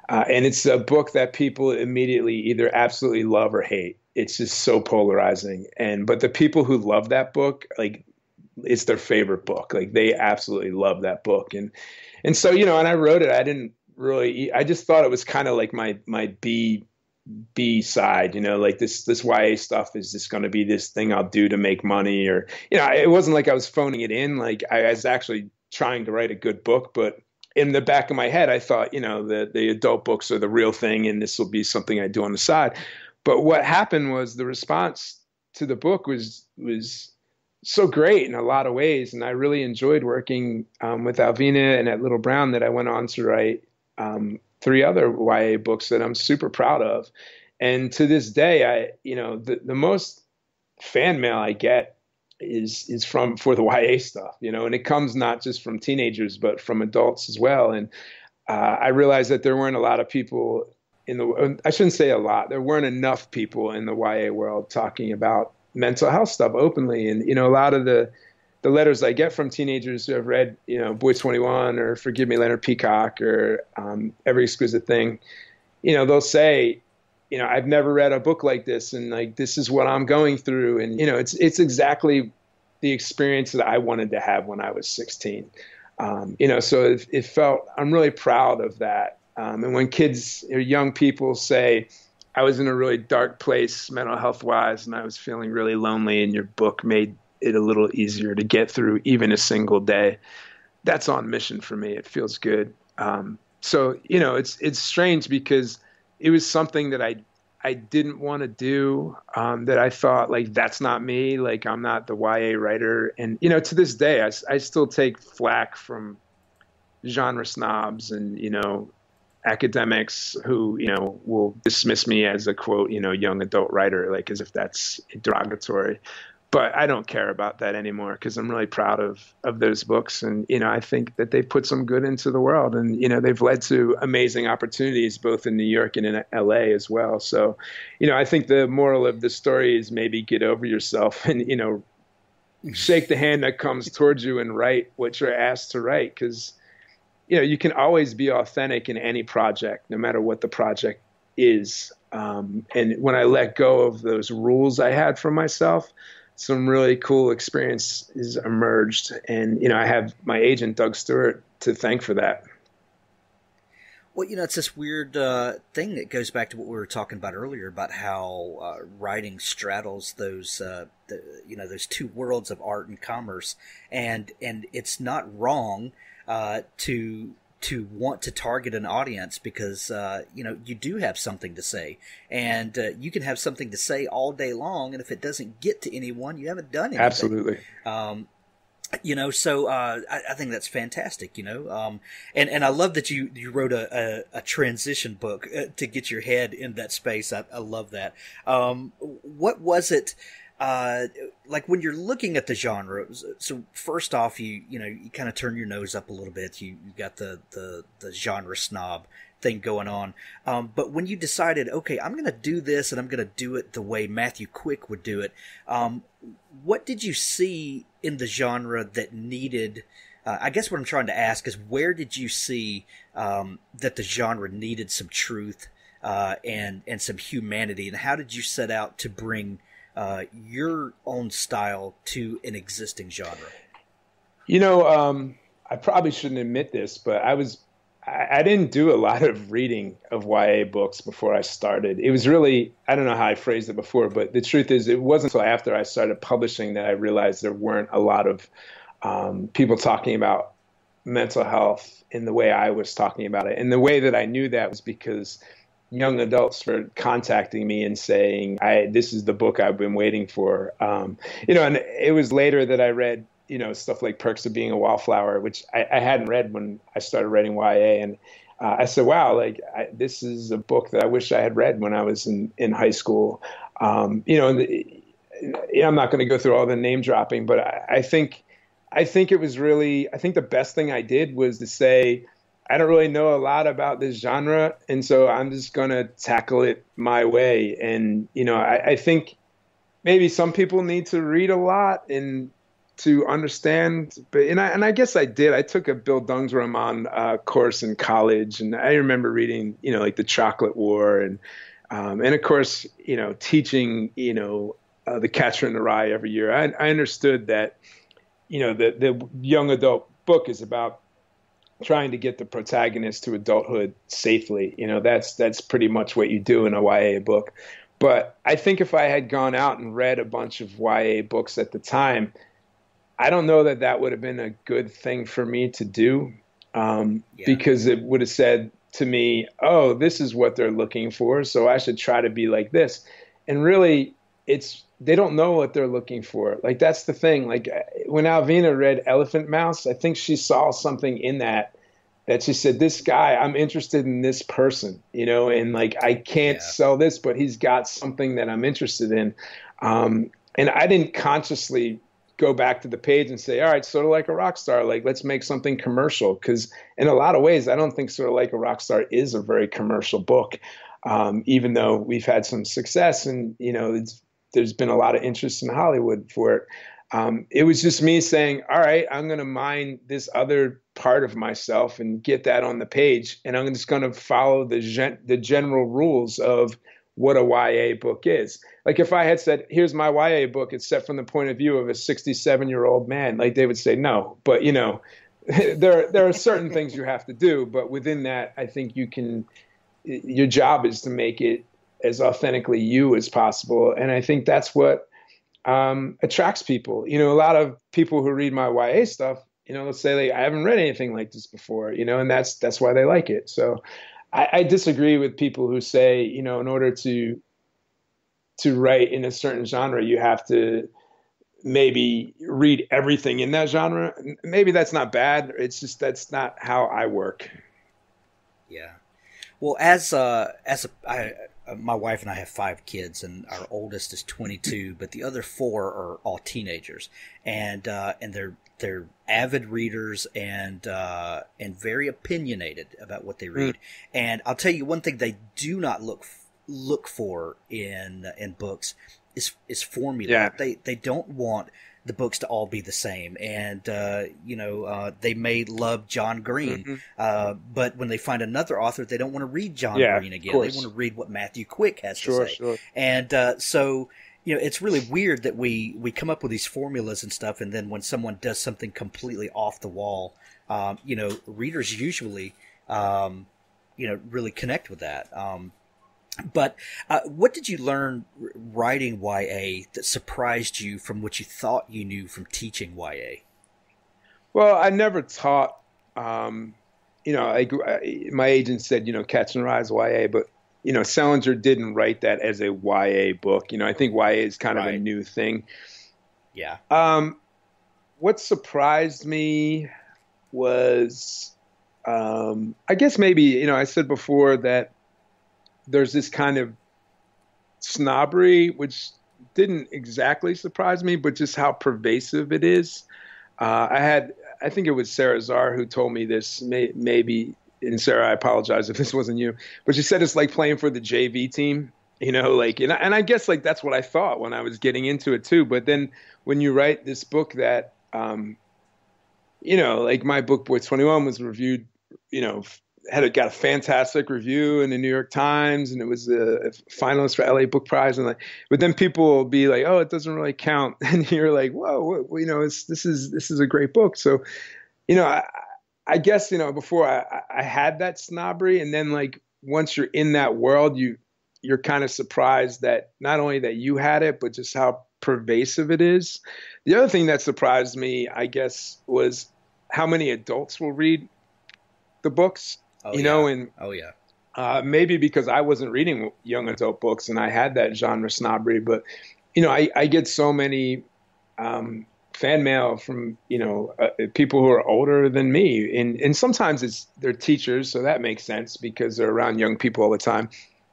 Uh, and it's a book that people immediately either absolutely love or hate. It's just so polarizing. And, but the people who love that book, like, it's their favorite book. Like, they absolutely love that book. And, and so, you know, and I wrote it, I didn't really, I just thought it was kind of like my, my B B side, you know, like this, this Y A stuff is just going to be this thing I'll do to make money, or, you know, it wasn't like I was phoning it in. Like, I was actually trying to write a good book, but in the back of my head, I thought, you know, the, the adult books are the real thing, and this will be something I do on the side. But what happened was the response to the book was, was so great in a lot of ways. And I really enjoyed working um, with Alvina and at Little Brown, that I went on to write, um, three other Y A books that I'm super proud of. And to this day, I, you know, the, the most fan mail I get is, is from, for the Y A stuff, you know, and it comes not just from teenagers, but from adults as well. And uh, I realized that there weren't a lot of people in the, I shouldn't say a lot, there weren't enough people in the Y A world talking about mental health stuff openly. And, you know, a lot of the, the letters I get from teenagers who have read, you know, Boy twenty-one or Forgive Me, Leonard Peacock, or um, Every Exquisite Thing, you know, they'll say, you know, I've never read a book like this, and like, this is what I'm going through. And, you know, it's, it's exactly the experience that I wanted to have when I was sixteen. Um, you know, so it, it felt, I'm really proud of that. Um, and when kids or young people say, I was in a really dark place mental health wise, and I was feeling really lonely, and your book made it a little easier to get through even a single day, that's on mission for me. It feels good. Um, so, you know, it's, it's strange because it was something that I, I didn't want to do, um, that I thought, like, that's not me. Like, I'm not the Y A writer. And, you know, to this day, I, I still take flack from genre snobs and, you know, academics who, you know, will dismiss me as a, quote, you know, young adult writer, like as if that's derogatory. But I don't care about that anymore because I'm really proud of, of those books. And, you know, I think that they've put some good into the world, and, you know, they've led to amazing opportunities both in New York and in L A as well. So, you know, I think the moral of the story is maybe get over yourself and, you know, shake the hand that comes towards you and write what you're asked to write. Because, you know, you can always be authentic in any project, no matter what the project is. Um, and when I let go of those rules I had for myself, some really cool experiences emerged. And, you know, I have my agent, Doug Stewart, to thank for that. Well, you know, it's this weird uh, thing that goes back to what we were talking about earlier, about how uh, writing straddles those, uh, the, you know, those two worlds of art and commerce. And and it's not wrong uh, to to want to target an audience because, uh, you know, you do have something to say. And uh, you can have something to say all day long, and if it doesn't get to anyone, you haven't done anything. Absolutely. Um, you know, so uh, I, I think that's fantastic, you know. Um, and, and I love that you, you wrote a, a, a transition book uh, to get your head in that space. I, I love that. Um, what was it? Uh, like when you're looking at the genre, so first off, you you know you kind of turn your nose up a little bit. You you got the the, the genre snob thing going on. Um, but when you decided, okay, I'm going to do this and I'm going to do it the way Matthew Quick would do it, um, what did you see in the genre that needed? Uh, I guess what I'm trying to ask is, where did you see um, that the genre needed some truth uh, and and some humanity, and how did you set out to bring Uh, your own style to an existing genre? You know, um, I probably shouldn't admit this, but I was, I, I didn't do a lot of reading of Y A books before I started. It was really, I don't know how I phrased it before, but the truth is it wasn't until after I started publishing that I realized there weren't a lot of um, people talking about mental health in the way I was talking about it. And the way that I knew that was because young adults were contacting me and saying, I, this is the book I've been waiting for. Um, you know, and it was later that I read, you know, stuff like Perks of Being a Wallflower, which I, I hadn't read when I started writing Y A. And uh, I said, wow, like I, this is a book that I wish I had read when I was in, in high school. Um, you know, and the, and I'm not going to go through all the name dropping, but I, I think, I think it was really, I think the best thing I did was to say, I don't really know a lot about this genre, and so I'm just going to tackle it my way. And, you know, I, I think maybe some people need to read a lot and to understand. But and I, and I guess I did. I took a Bill Dungsramon uh, course in college, and I remember reading, you know, like The Chocolate War and, um, and of course, you know, teaching, you know, uh, The Catcher in the Rye every year. I, I understood that, you know, the, the young adult book is about trying to get the protagonist to adulthood safely. You know, that's, that's pretty much what you do in a Y A book. But I think if I had gone out and read a bunch of Y A books at the time, I don't know that that would have been a good thing for me to do. Um, yeah. Because it would have said to me, oh, this is what they're looking for, so I should try to be like this. And really, it's, they don't know what they're looking for. Like, that's the thing. Like, when Alvina read Elephant Mouse, I think she saw something in that, that she said, this guy, I'm interested in this person, you know, and like, I can't yeah. sell this, but he's got something that I'm interested in. Um, and I didn't consciously go back to the page and say, all right, Sort of Like a Rockstar, like, let's make something commercial. Cause in a lot of ways, I don't think Sort of Like a Rockstar is a very commercial book. Um, even though we've had some success and, you know, it's, there's been a lot of interest in Hollywood for it. Um, it was just me saying, all right, I'm going to mine this other part of myself and get that on the page. And I'm just going to follow the gen- the general rules of what a Y A book is. Like, if I had said, here's my Y A book, it's set from the point of view of a sixty-seven year old man, like, they would say no, but you know, there, there are certain things you have to do, but within that, I think you can, your job is to make it as authentically you as possible. And I think that's what um, attracts people. You know, a lot of people who read my Y A stuff, you know, let's say like, I haven't read anything like this before, you know, and that's, that's why they like it. So I, I disagree with people who say, you know, in order to to write in a certain genre, you have to maybe read everything in that genre. Maybe that's not bad. It's just that's not how I work. Yeah. Well, as uh, as a, I, my wife and I have five kids, and our oldest is twenty-two, but the other four are all teenagers, and uh, and they're they're avid readers and uh, and very opinionated about what they read. Mm. And I'll tell you one thing they do not look look for in in books is is formula. Yeah. They they don't want the books to all be the same. And, uh, you know, uh, they may love John Green, mm-hmm. uh, but when they find another author, they don't want to read John yeah, Green again. They want to read what Matthew Quick has sure, to say. Sure. And uh, so, you know, it's really weird that we, we come up with these formulas and stuff, and then when someone does something completely off the wall, um, you know, readers usually, um, you know, really connect with that. Um, But uh, what did you learn writing Y A that surprised you from what you thought you knew from teaching Y A? Well, I never taught, um, you know, like my agent said, you know, Catcher in the Rye is Y A, but, you know, Salinger didn't write that as a Y A book. You know, I think Y A is kind right. of a new thing. Yeah. Um, what surprised me was, um, I guess maybe, you know, I said before that there's this kind of snobbery, which didn't exactly surprise me, but just how pervasive it is. Uh, I had, I think it was Sarah Czar who told me this, may, maybe, and Sarah, I apologize if this wasn't you, but she said it's like playing for the J V team, you know, like, and I, and I guess like that's what I thought when I was getting into it too. But then when you write this book that, um, you know, like my book, Boy twenty-one, was reviewed, you know, had a, got a fantastic review in the New York Times, and it was a finalist for L A Book Prize. And like, but then people will be like, "Oh, it doesn't really count." And you're like, "Whoa, you know, it's, this is, this is a great book." So, you know, I, I guess, you know, before I, I had that snobbery, and then like, once you're in that world, you, you're kind of surprised that not only that you had it, but just how pervasive it is. The other thing that surprised me, I guess, was how many adults will read the books. Oh, you yeah. know, and oh yeah, uh, maybe because I wasn't reading young adult books and I had that genre snobbery, but you know, I, I get so many um, fan mail from you know uh, people who are older than me, and and sometimes it's they're teachers, so that makes sense because they're around young people all the time.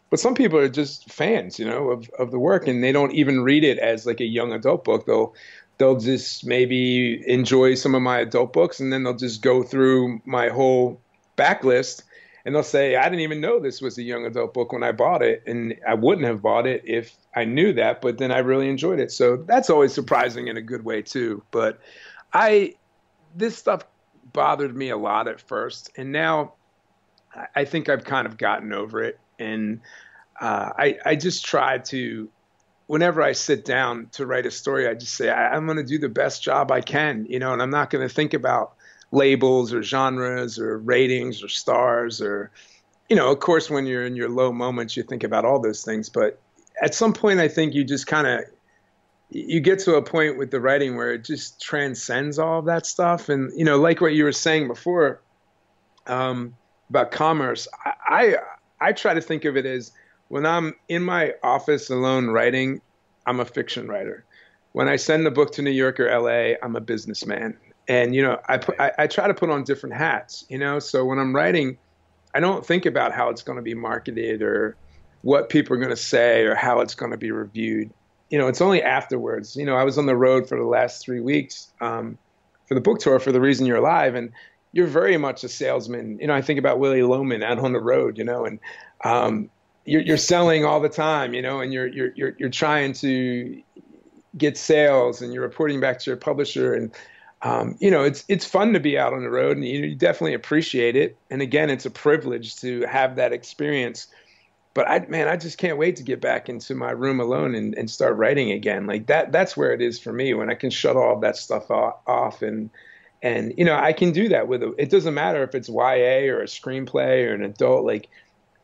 But some people are just fans, you know, of of the work, and they don't even read it as like a young adult book. They'll they'll just maybe enjoy some of my adult books, and then they'll just go through my whole backlist and they'll say, I didn't even know this was a young adult book when I bought it. And I wouldn't have bought it if I knew that, but then I really enjoyed it. So that's always surprising in a good way too. But I, this stuff bothered me a lot at first. And now I think I've kind of gotten over it. And uh, I, I just try to, whenever I sit down to write a story, I just say, I, I'm going to do the best job I can, you know, and I'm not going to think about labels or genres or ratings or stars or, you know, of course, when you're in your low moments, you think about all those things. But at some point, I think you just kind of, you get to a point with the writing where it just transcends all of that stuff. And, you know, like what you were saying before um, about commerce, I, I I try to think of it as when I'm in my office alone writing, I'm a fiction writer. When I send the book to New York or L A, I'm a businessman. And, you know, I, put, I I try to put on different hats, you know, so when I'm writing, I don't think about how it's going to be marketed or what people are going to say or how it's going to be reviewed. You know, it's only afterwards. You know, I was on the road for the last three weeks um, for the book tour for The Reason You're Alive. And you're very much a salesman. You know, I think about Willie Loman out on the road, you know, and um, you're, you're selling all the time, you know, and you're you're you're, you're trying to get sales and you're reporting back to your publisher and Um, you know, it's it's fun to be out on the road, and you, you definitely appreciate it. And again, it's a privilege to have that experience. But I, man, I just can't wait to get back into my room alone and, and start writing again. Like that, that's where it is for me when I can shut all of that stuff off. And and you know, I can do that with a, it doesn't matter if it's Y A or a screenplay or an adult. Like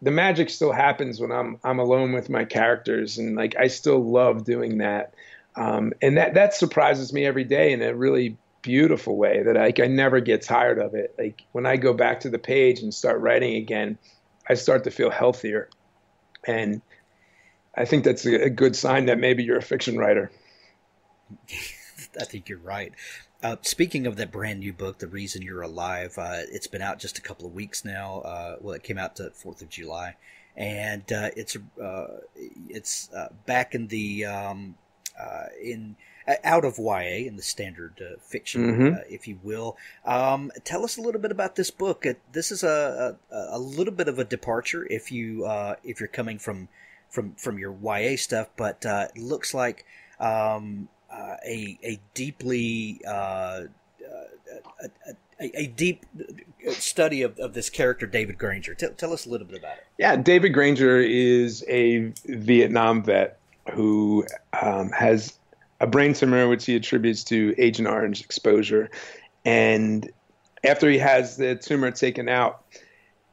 the magic still happens when I'm I'm alone with my characters, and like I still love doing that. Um, and that that surprises me every day, and it really beautiful way that I, I never get tired of it. Like when I go back to the page and start writing again, I start to feel healthier. And I think that's a good sign that maybe you're a fiction writer. I think you're right. Uh, speaking of that brand new book, The Reason You're Alive, uh, it's been out just a couple of weeks now. Uh, well, it came out the fourth of July, and uh, it's uh, it's uh, back in the um, uh, in out of Y A in the standard uh, fiction, mm-hmm. uh, if you will. Um, tell us a little bit about this book. It, this is a, a a little bit of a departure if you uh, if you're coming from from from your Y A stuff, but uh, it looks like. Um, Uh, a a deeply uh, a, a, a deep study of, of this character David Granger. Tell, tell us a little bit about it. Yeah, David Granger is a Vietnam vet who um, has a brain tumor which he attributes to Agent Orange exposure, and after he has the tumor taken out,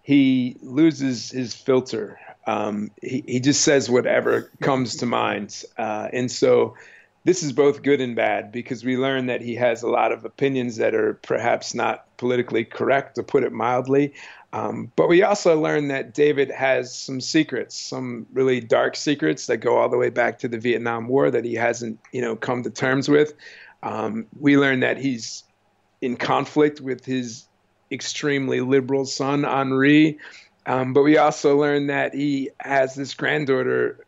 he loses his filter. Um, he he just says whatever comes to mind, uh, and so. This is both good and bad because we learn that he has a lot of opinions that are perhaps not politically correct, to put it mildly. Um, but we also learn that David has some secrets, some really dark secrets that go all the way back to the Vietnam War that he hasn't, you know, come to terms with. Um, we learn that he's in conflict with his extremely liberal son, Henri. Um, but we also learn that he has this granddaughter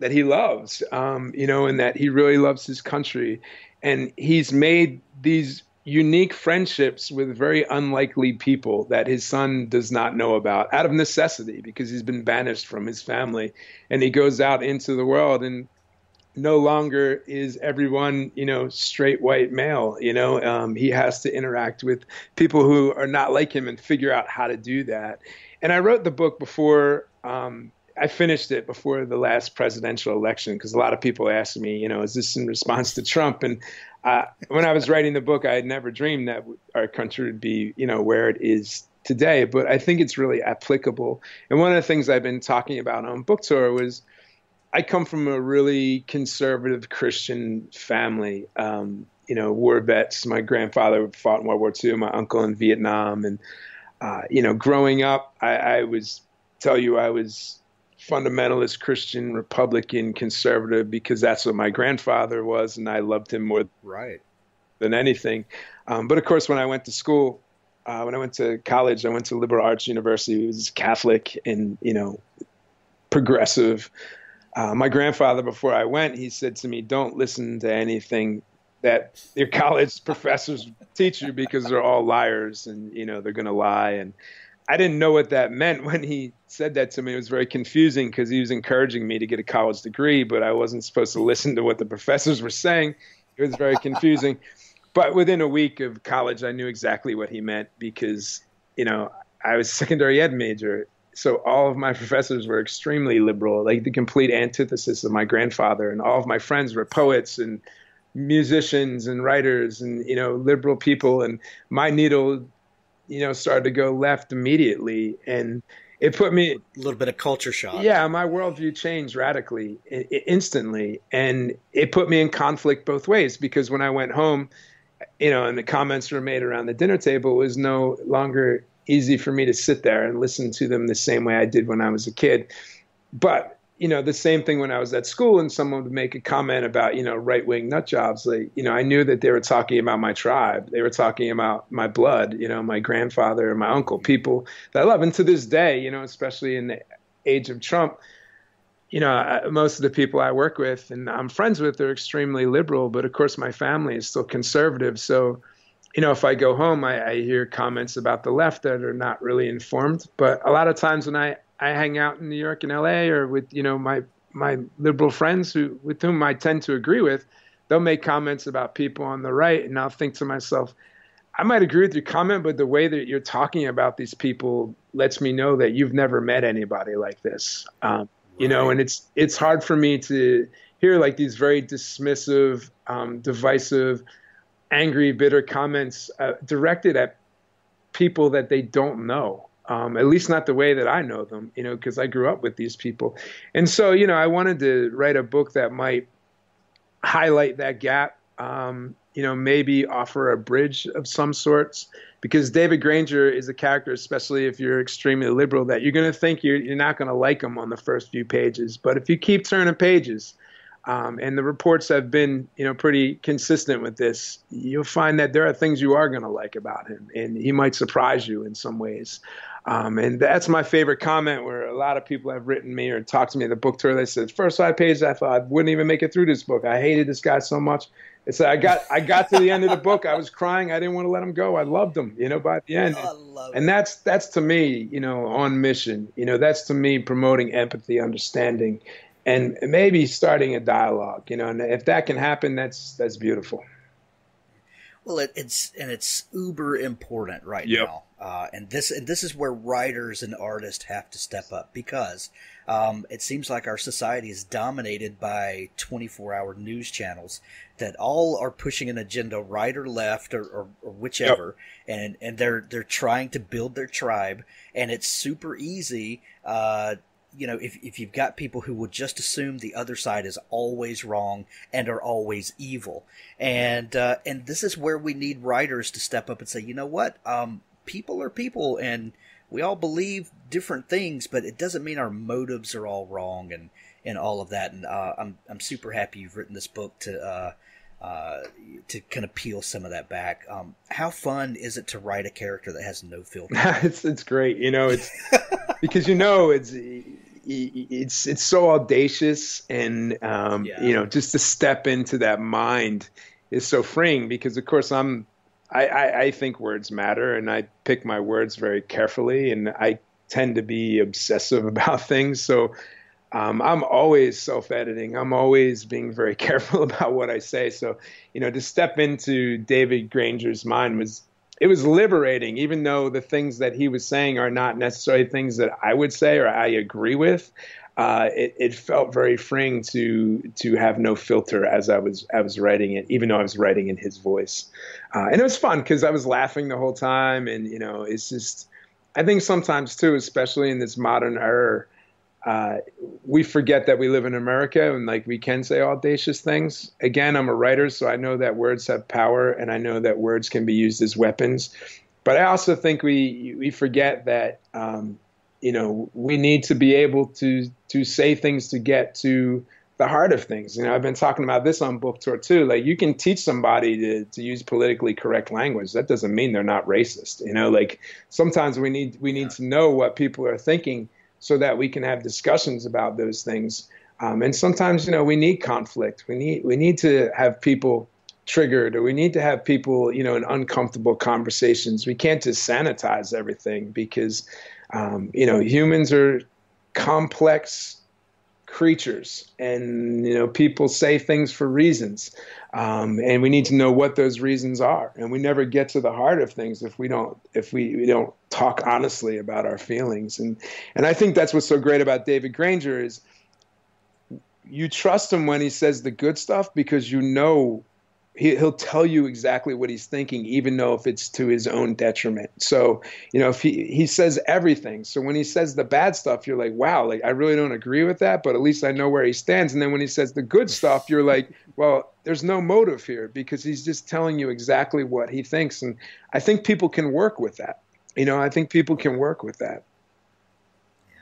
that he loves, um, you know, and that he really loves his country. And he's made these unique friendships with very unlikely people that his son does not know about out of necessity because he's been banished from his family. And he goes out into the world and no longer is everyone, you know, straight white male, you know. Um, he has to interact with people who are not like him and figure out how to do that. And I wrote the book before um, – I finished it before the last presidential election because a lot of people asked me, you know, is this in response to Trump? And uh, when I was writing the book, I had never dreamed that our country would be, you know, where it is today. But I think it's really applicable. And one of the things I've been talking about on book tour was I come from a really conservative Christian family, um, you know, war vets. My grandfather fought in World War Two, my uncle in Vietnam. And, uh, you know, growing up, I, I was tell you I was – fundamentalist, Christian, Republican, conservative, because that's what my grandfather was, and I loved him more right. than anything. Um, but of course, when I went to school, uh, when I went to college, I went to liberal arts university. It was Catholic and, you know, progressive. Uh, my grandfather, before I went, he said to me, "Don't listen to anything that your college professors teach you because they're all liars and, you know, they're going to lie." And I didn't know what that meant when he said that to me. It was very confusing because he was encouraging me to get a college degree, but I wasn't supposed to listen to what the professors were saying. It was very confusing. But within a week of college, I knew exactly what he meant because, you know, I was a secondary ed major. So all of my professors were extremely liberal, like the complete antithesis of my grandfather. And all of my friends were poets and musicians and writers and, you know, liberal people. And my needle, you know, started to go left immediately. And it put me a little bit of culture shock. Yeah. My worldview changed radically it, it instantly. And it put me in conflict both ways, because when I went home, you know, and the comments were made around the dinner table, it was no longer easy for me to sit there and listen to them the same way I did when I was a kid. But, you know, the same thing when I was at school and someone would make a comment about, you know, right-wing nut jobs. Like, you know, I knew that they were talking about my tribe. They were talking about my blood, you know, my grandfather and my uncle, people that I love. And to this day, you know, especially in the age of Trump, you know, I, most of the people I work with and I'm friends with are extremely liberal. But, of course, my family is still conservative. So, you know, if I go home, I, I hear comments about the left that are not really informed. But a lot of times when I – I hang out in New York and L A or with, you know, my my liberal friends who with whom I tend to agree with, they'll make comments about people on the right. And I'll think to myself, I might agree with your comment, but the way that you're talking about these people lets me know that you've never met anybody like this. Um, right. You know, and it's it's hard for me to hear like these very dismissive, um, divisive, angry, bitter comments uh, directed at people that they don't know. Um, at least not the way that I know them, you know, because I grew up with these people. And so, you know, I wanted to write a book that might highlight that gap um, you know, maybe offer a bridge of some sorts, because David Granger is a character, especially if you're extremely liberal, that you're going to think you're, you're not going to like him on the first few pages. But if you keep turning pages, um, and the reports have been, you know, pretty consistent with this, you'll find that there are things you are going to like about him, and he might surprise you in some ways. Um, and that's my favorite comment, where a lot of people have written me or talked to me at the book tour. They said, first five pages, I thought I wouldn't even make it through this book. I hated this guy so much. It's like I got I got to the end of the book. I was crying. I didn't want to let him go. I loved him, you know, by the end. Oh, I love and it. that's that's to me, you know, on mission. You know, that's to me promoting empathy, understanding, and maybe starting a dialogue. You know, and if that can happen, that's that's beautiful. Well, it, it's and it's uber important right yep. now. Uh, and this and this is where writers and artists have to step up, because um, it seems like our society is dominated by twenty-four hour news channels that all are pushing an agenda, right or left, or, or, or whichever, yep. and and they're they're trying to build their tribe, and it's super easy. Uh, you know, if if you've got people who will just assume the other side is always wrong and are always evil, and uh, and this is where we need writers to step up and say, you know what, um, people are people, and we all believe different things, but it doesn't mean our motives are all wrong and and all of that. And uh, I'm I'm super happy you've written this book to uh, uh, to kind of peel some of that back. Um, how fun is it to write a character that has no filter? it's it's great, you know. It's because you know it's. It's it's so audacious, and um, yeah. you know, just to step into that mind is so freeing. Because of course I'm, I, I, I think words matter, and I pick my words very carefully, and I tend to be obsessive about things. So um, I'm always self-editing. I'm always being very careful about what I say. So you know, to step into David Granger's mind was. It was liberating, even though the things that he was saying are not necessarily things that I would say or I agree with. Uh, it, it felt very freeing to to have no filter as I was I was writing it, even though I was writing in his voice. Uh, and it was fun because I was laughing the whole time. And, you know, it's just I think sometimes, too, especially in this modern era, uh, we forget that we live in America, and like we can say audacious things. Again, I'm a writer, so I know that words have power, and I know that words can be used as weapons. But I also think we we forget that um, you know, we need to be able to to say things to get to the heart of things. You know, I've been talking about this on book tour too. Like, you can teach somebody to to use politically correct language. That doesn't mean they're not racist. You know, like sometimes we need we need to know what people are thinking, so that we can have discussions about those things. Um, and sometimes, you know, we need conflict. We need we need to have people triggered, or we need to have people, you know, in uncomfortable conversations. We can't just sanitize everything, because, um, you know, humans are complex creatures, and, you know, people say things for reasons. Um, and we need to know what those reasons are. And we never get to the heart of things if we don't if we, we don't talk honestly about our feelings. And and I think that's what's so great about David Granger is you trust him when he says the good stuff, because you know he, he'll tell you exactly what he's thinking, even though if it's to his own detriment. So, you know, if he, he says everything. So when he says the bad stuff, you're like, wow, like I really don't agree with that, but at least I know where he stands. And then when he says the good stuff, you're like, well, there's no motive here, because he's just telling you exactly what he thinks. And I think people can work with that. You know, I think people can work with that. Yeah.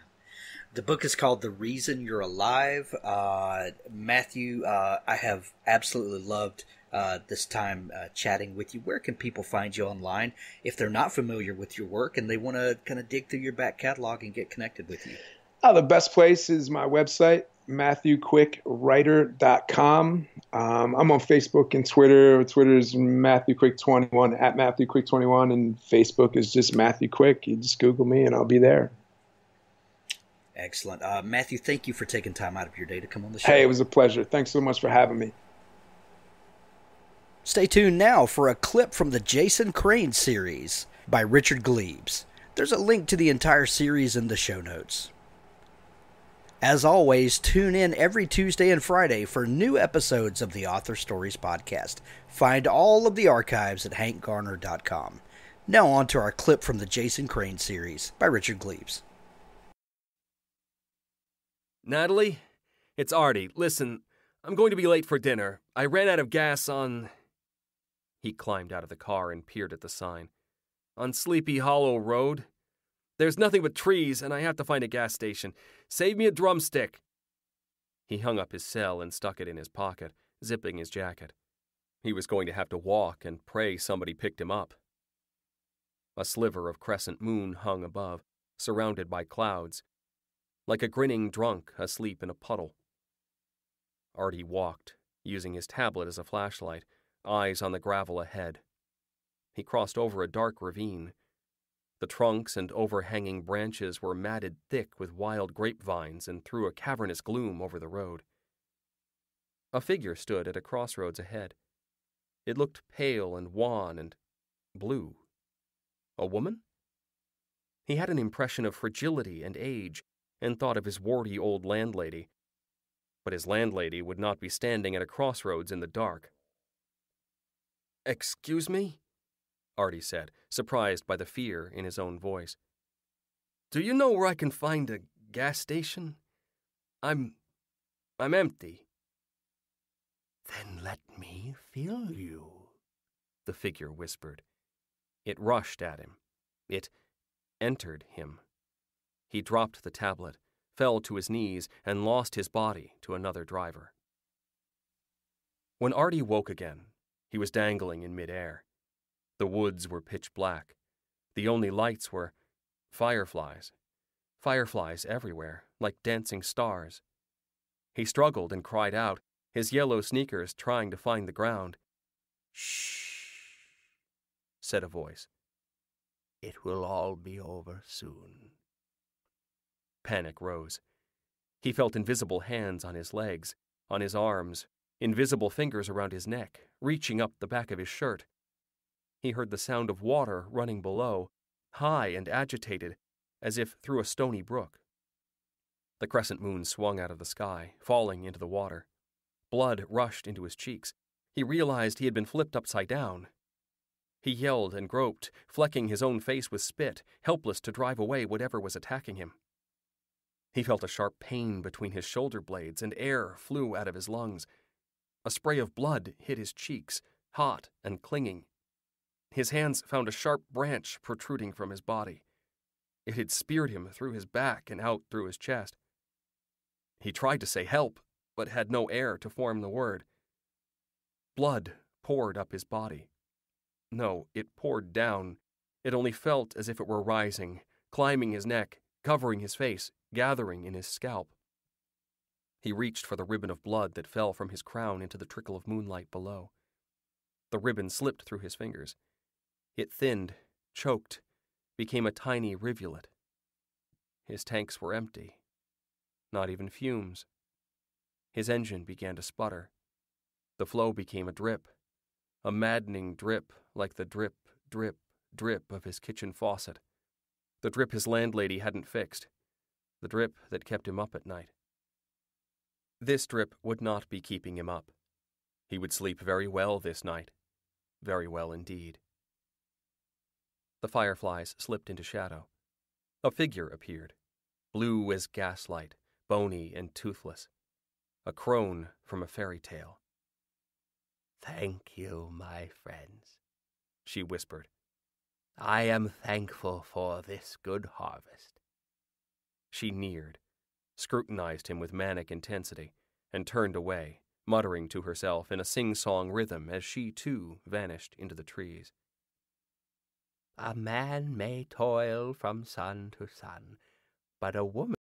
The book is called The Reason You're Alive. Uh, Matthew, uh, I have absolutely loved uh, this time uh, chatting with you. Where can people find you online if they're not familiar with your work and they want to kind of dig through your back catalog and get connected with you? Oh, the best place is my website, Matthew Quick Writer dot com. Um, I'm on Facebook and Twitter. Twitter is Matthew Quick twenty-one, at Matthew Quick twenty-one, and Facebook is just Matthew Quick. You just Google me and I'll be there. Excellent. Uh, Matthew, thank you for taking time out of your day to come on the show. Hey, it was a pleasure. Thanks so much for having me. Stay tuned now for a clip from the Jason Crane series by Richard Gleaves. There's a link to the entire series in the show notes. As always, tune in every Tuesday and Friday for new episodes of the Author Stories Podcast. Find all of the archives at Hank Garner dot com. Now on to our clip from the Jason Crane series by Richard Gleaves. Natalie, it's Artie. Listen, I'm going to be late for dinner. I ran out of gas on... He climbed out of the car and peered at the sign. On Sleepy Hollow Road. There's nothing but trees, and I have to find a gas station. Save me a drumstick. He hung up his cell and stuck it in his pocket, zipping his jacket. He was going to have to walk and pray somebody picked him up. A sliver of crescent moon hung above, surrounded by clouds, like a grinning drunk asleep in a puddle. Artie walked, using his tablet as a flashlight, eyes on the gravel ahead. He crossed over a dark ravine. The trunks and overhanging branches were matted thick with wild grapevines and threw a cavernous gloom over the road. A figure stood at a crossroads ahead. It looked pale and wan and blue. A woman? He had an impression of fragility and age, and thought of his warty old landlady. But his landlady would not be standing at a crossroads in the dark. "Excuse me?" Artie said, surprised by the fear in his own voice. "Do you know where I can find a gas station? I'm... I'm empty." "Then let me fill you," the figure whispered. It rushed at him. It entered him. He dropped the tablet, fell to his knees, and lost his body to another driver. When Artie woke again, he was dangling in midair. The woods were pitch black. The only lights were fireflies. Fireflies everywhere, like dancing stars. He struggled and cried out, his yellow sneakers trying to find the ground. "Shh," said a voice. "It will all be over soon." Panic rose. He felt invisible hands on his legs, on his arms, invisible fingers around his neck, reaching up the back of his shirt. He heard the sound of water running below, high and agitated, as if through a stony brook. The crescent moon swung out of the sky, falling into the water. Blood rushed into his cheeks. He realized he had been flipped upside down. He yelled and groped, flecking his own face with spit, helpless to drive away whatever was attacking him. He felt a sharp pain between his shoulder blades, and air flew out of his lungs. A spray of blood hit his cheeks, hot and clinging. His hands found a sharp branch protruding from his body. It had speared him through his back and out through his chest. He tried to say help, but had no air to form the word. Blood poured up his body. No, it poured down. It only felt as if it were rising, climbing his neck, covering his face, gathering in his scalp. He reached for the ribbon of blood that fell from his crown into the trickle of moonlight below. The ribbon slipped through his fingers. It thinned, choked, became a tiny rivulet. His tanks were empty. Not even fumes. His engine began to sputter. The flow became a drip, a maddening drip like the drip, drip, drip of his kitchen faucet. The drip his landlady hadn't fixed. The drip that kept him up at night. This drip would not be keeping him up. He would sleep very well this night. Very well indeed. The fireflies slipped into shadow. A figure appeared, blue as gaslight, bony and toothless. A crone from a fairy tale. "Thank you, my friends," she whispered. "I am thankful for this good harvest." She neared, scrutinized him with manic intensity, and turned away, muttering to herself in a sing-song rhythm as she, too, vanished into the trees. "A man may toil from sun to sun, but a woman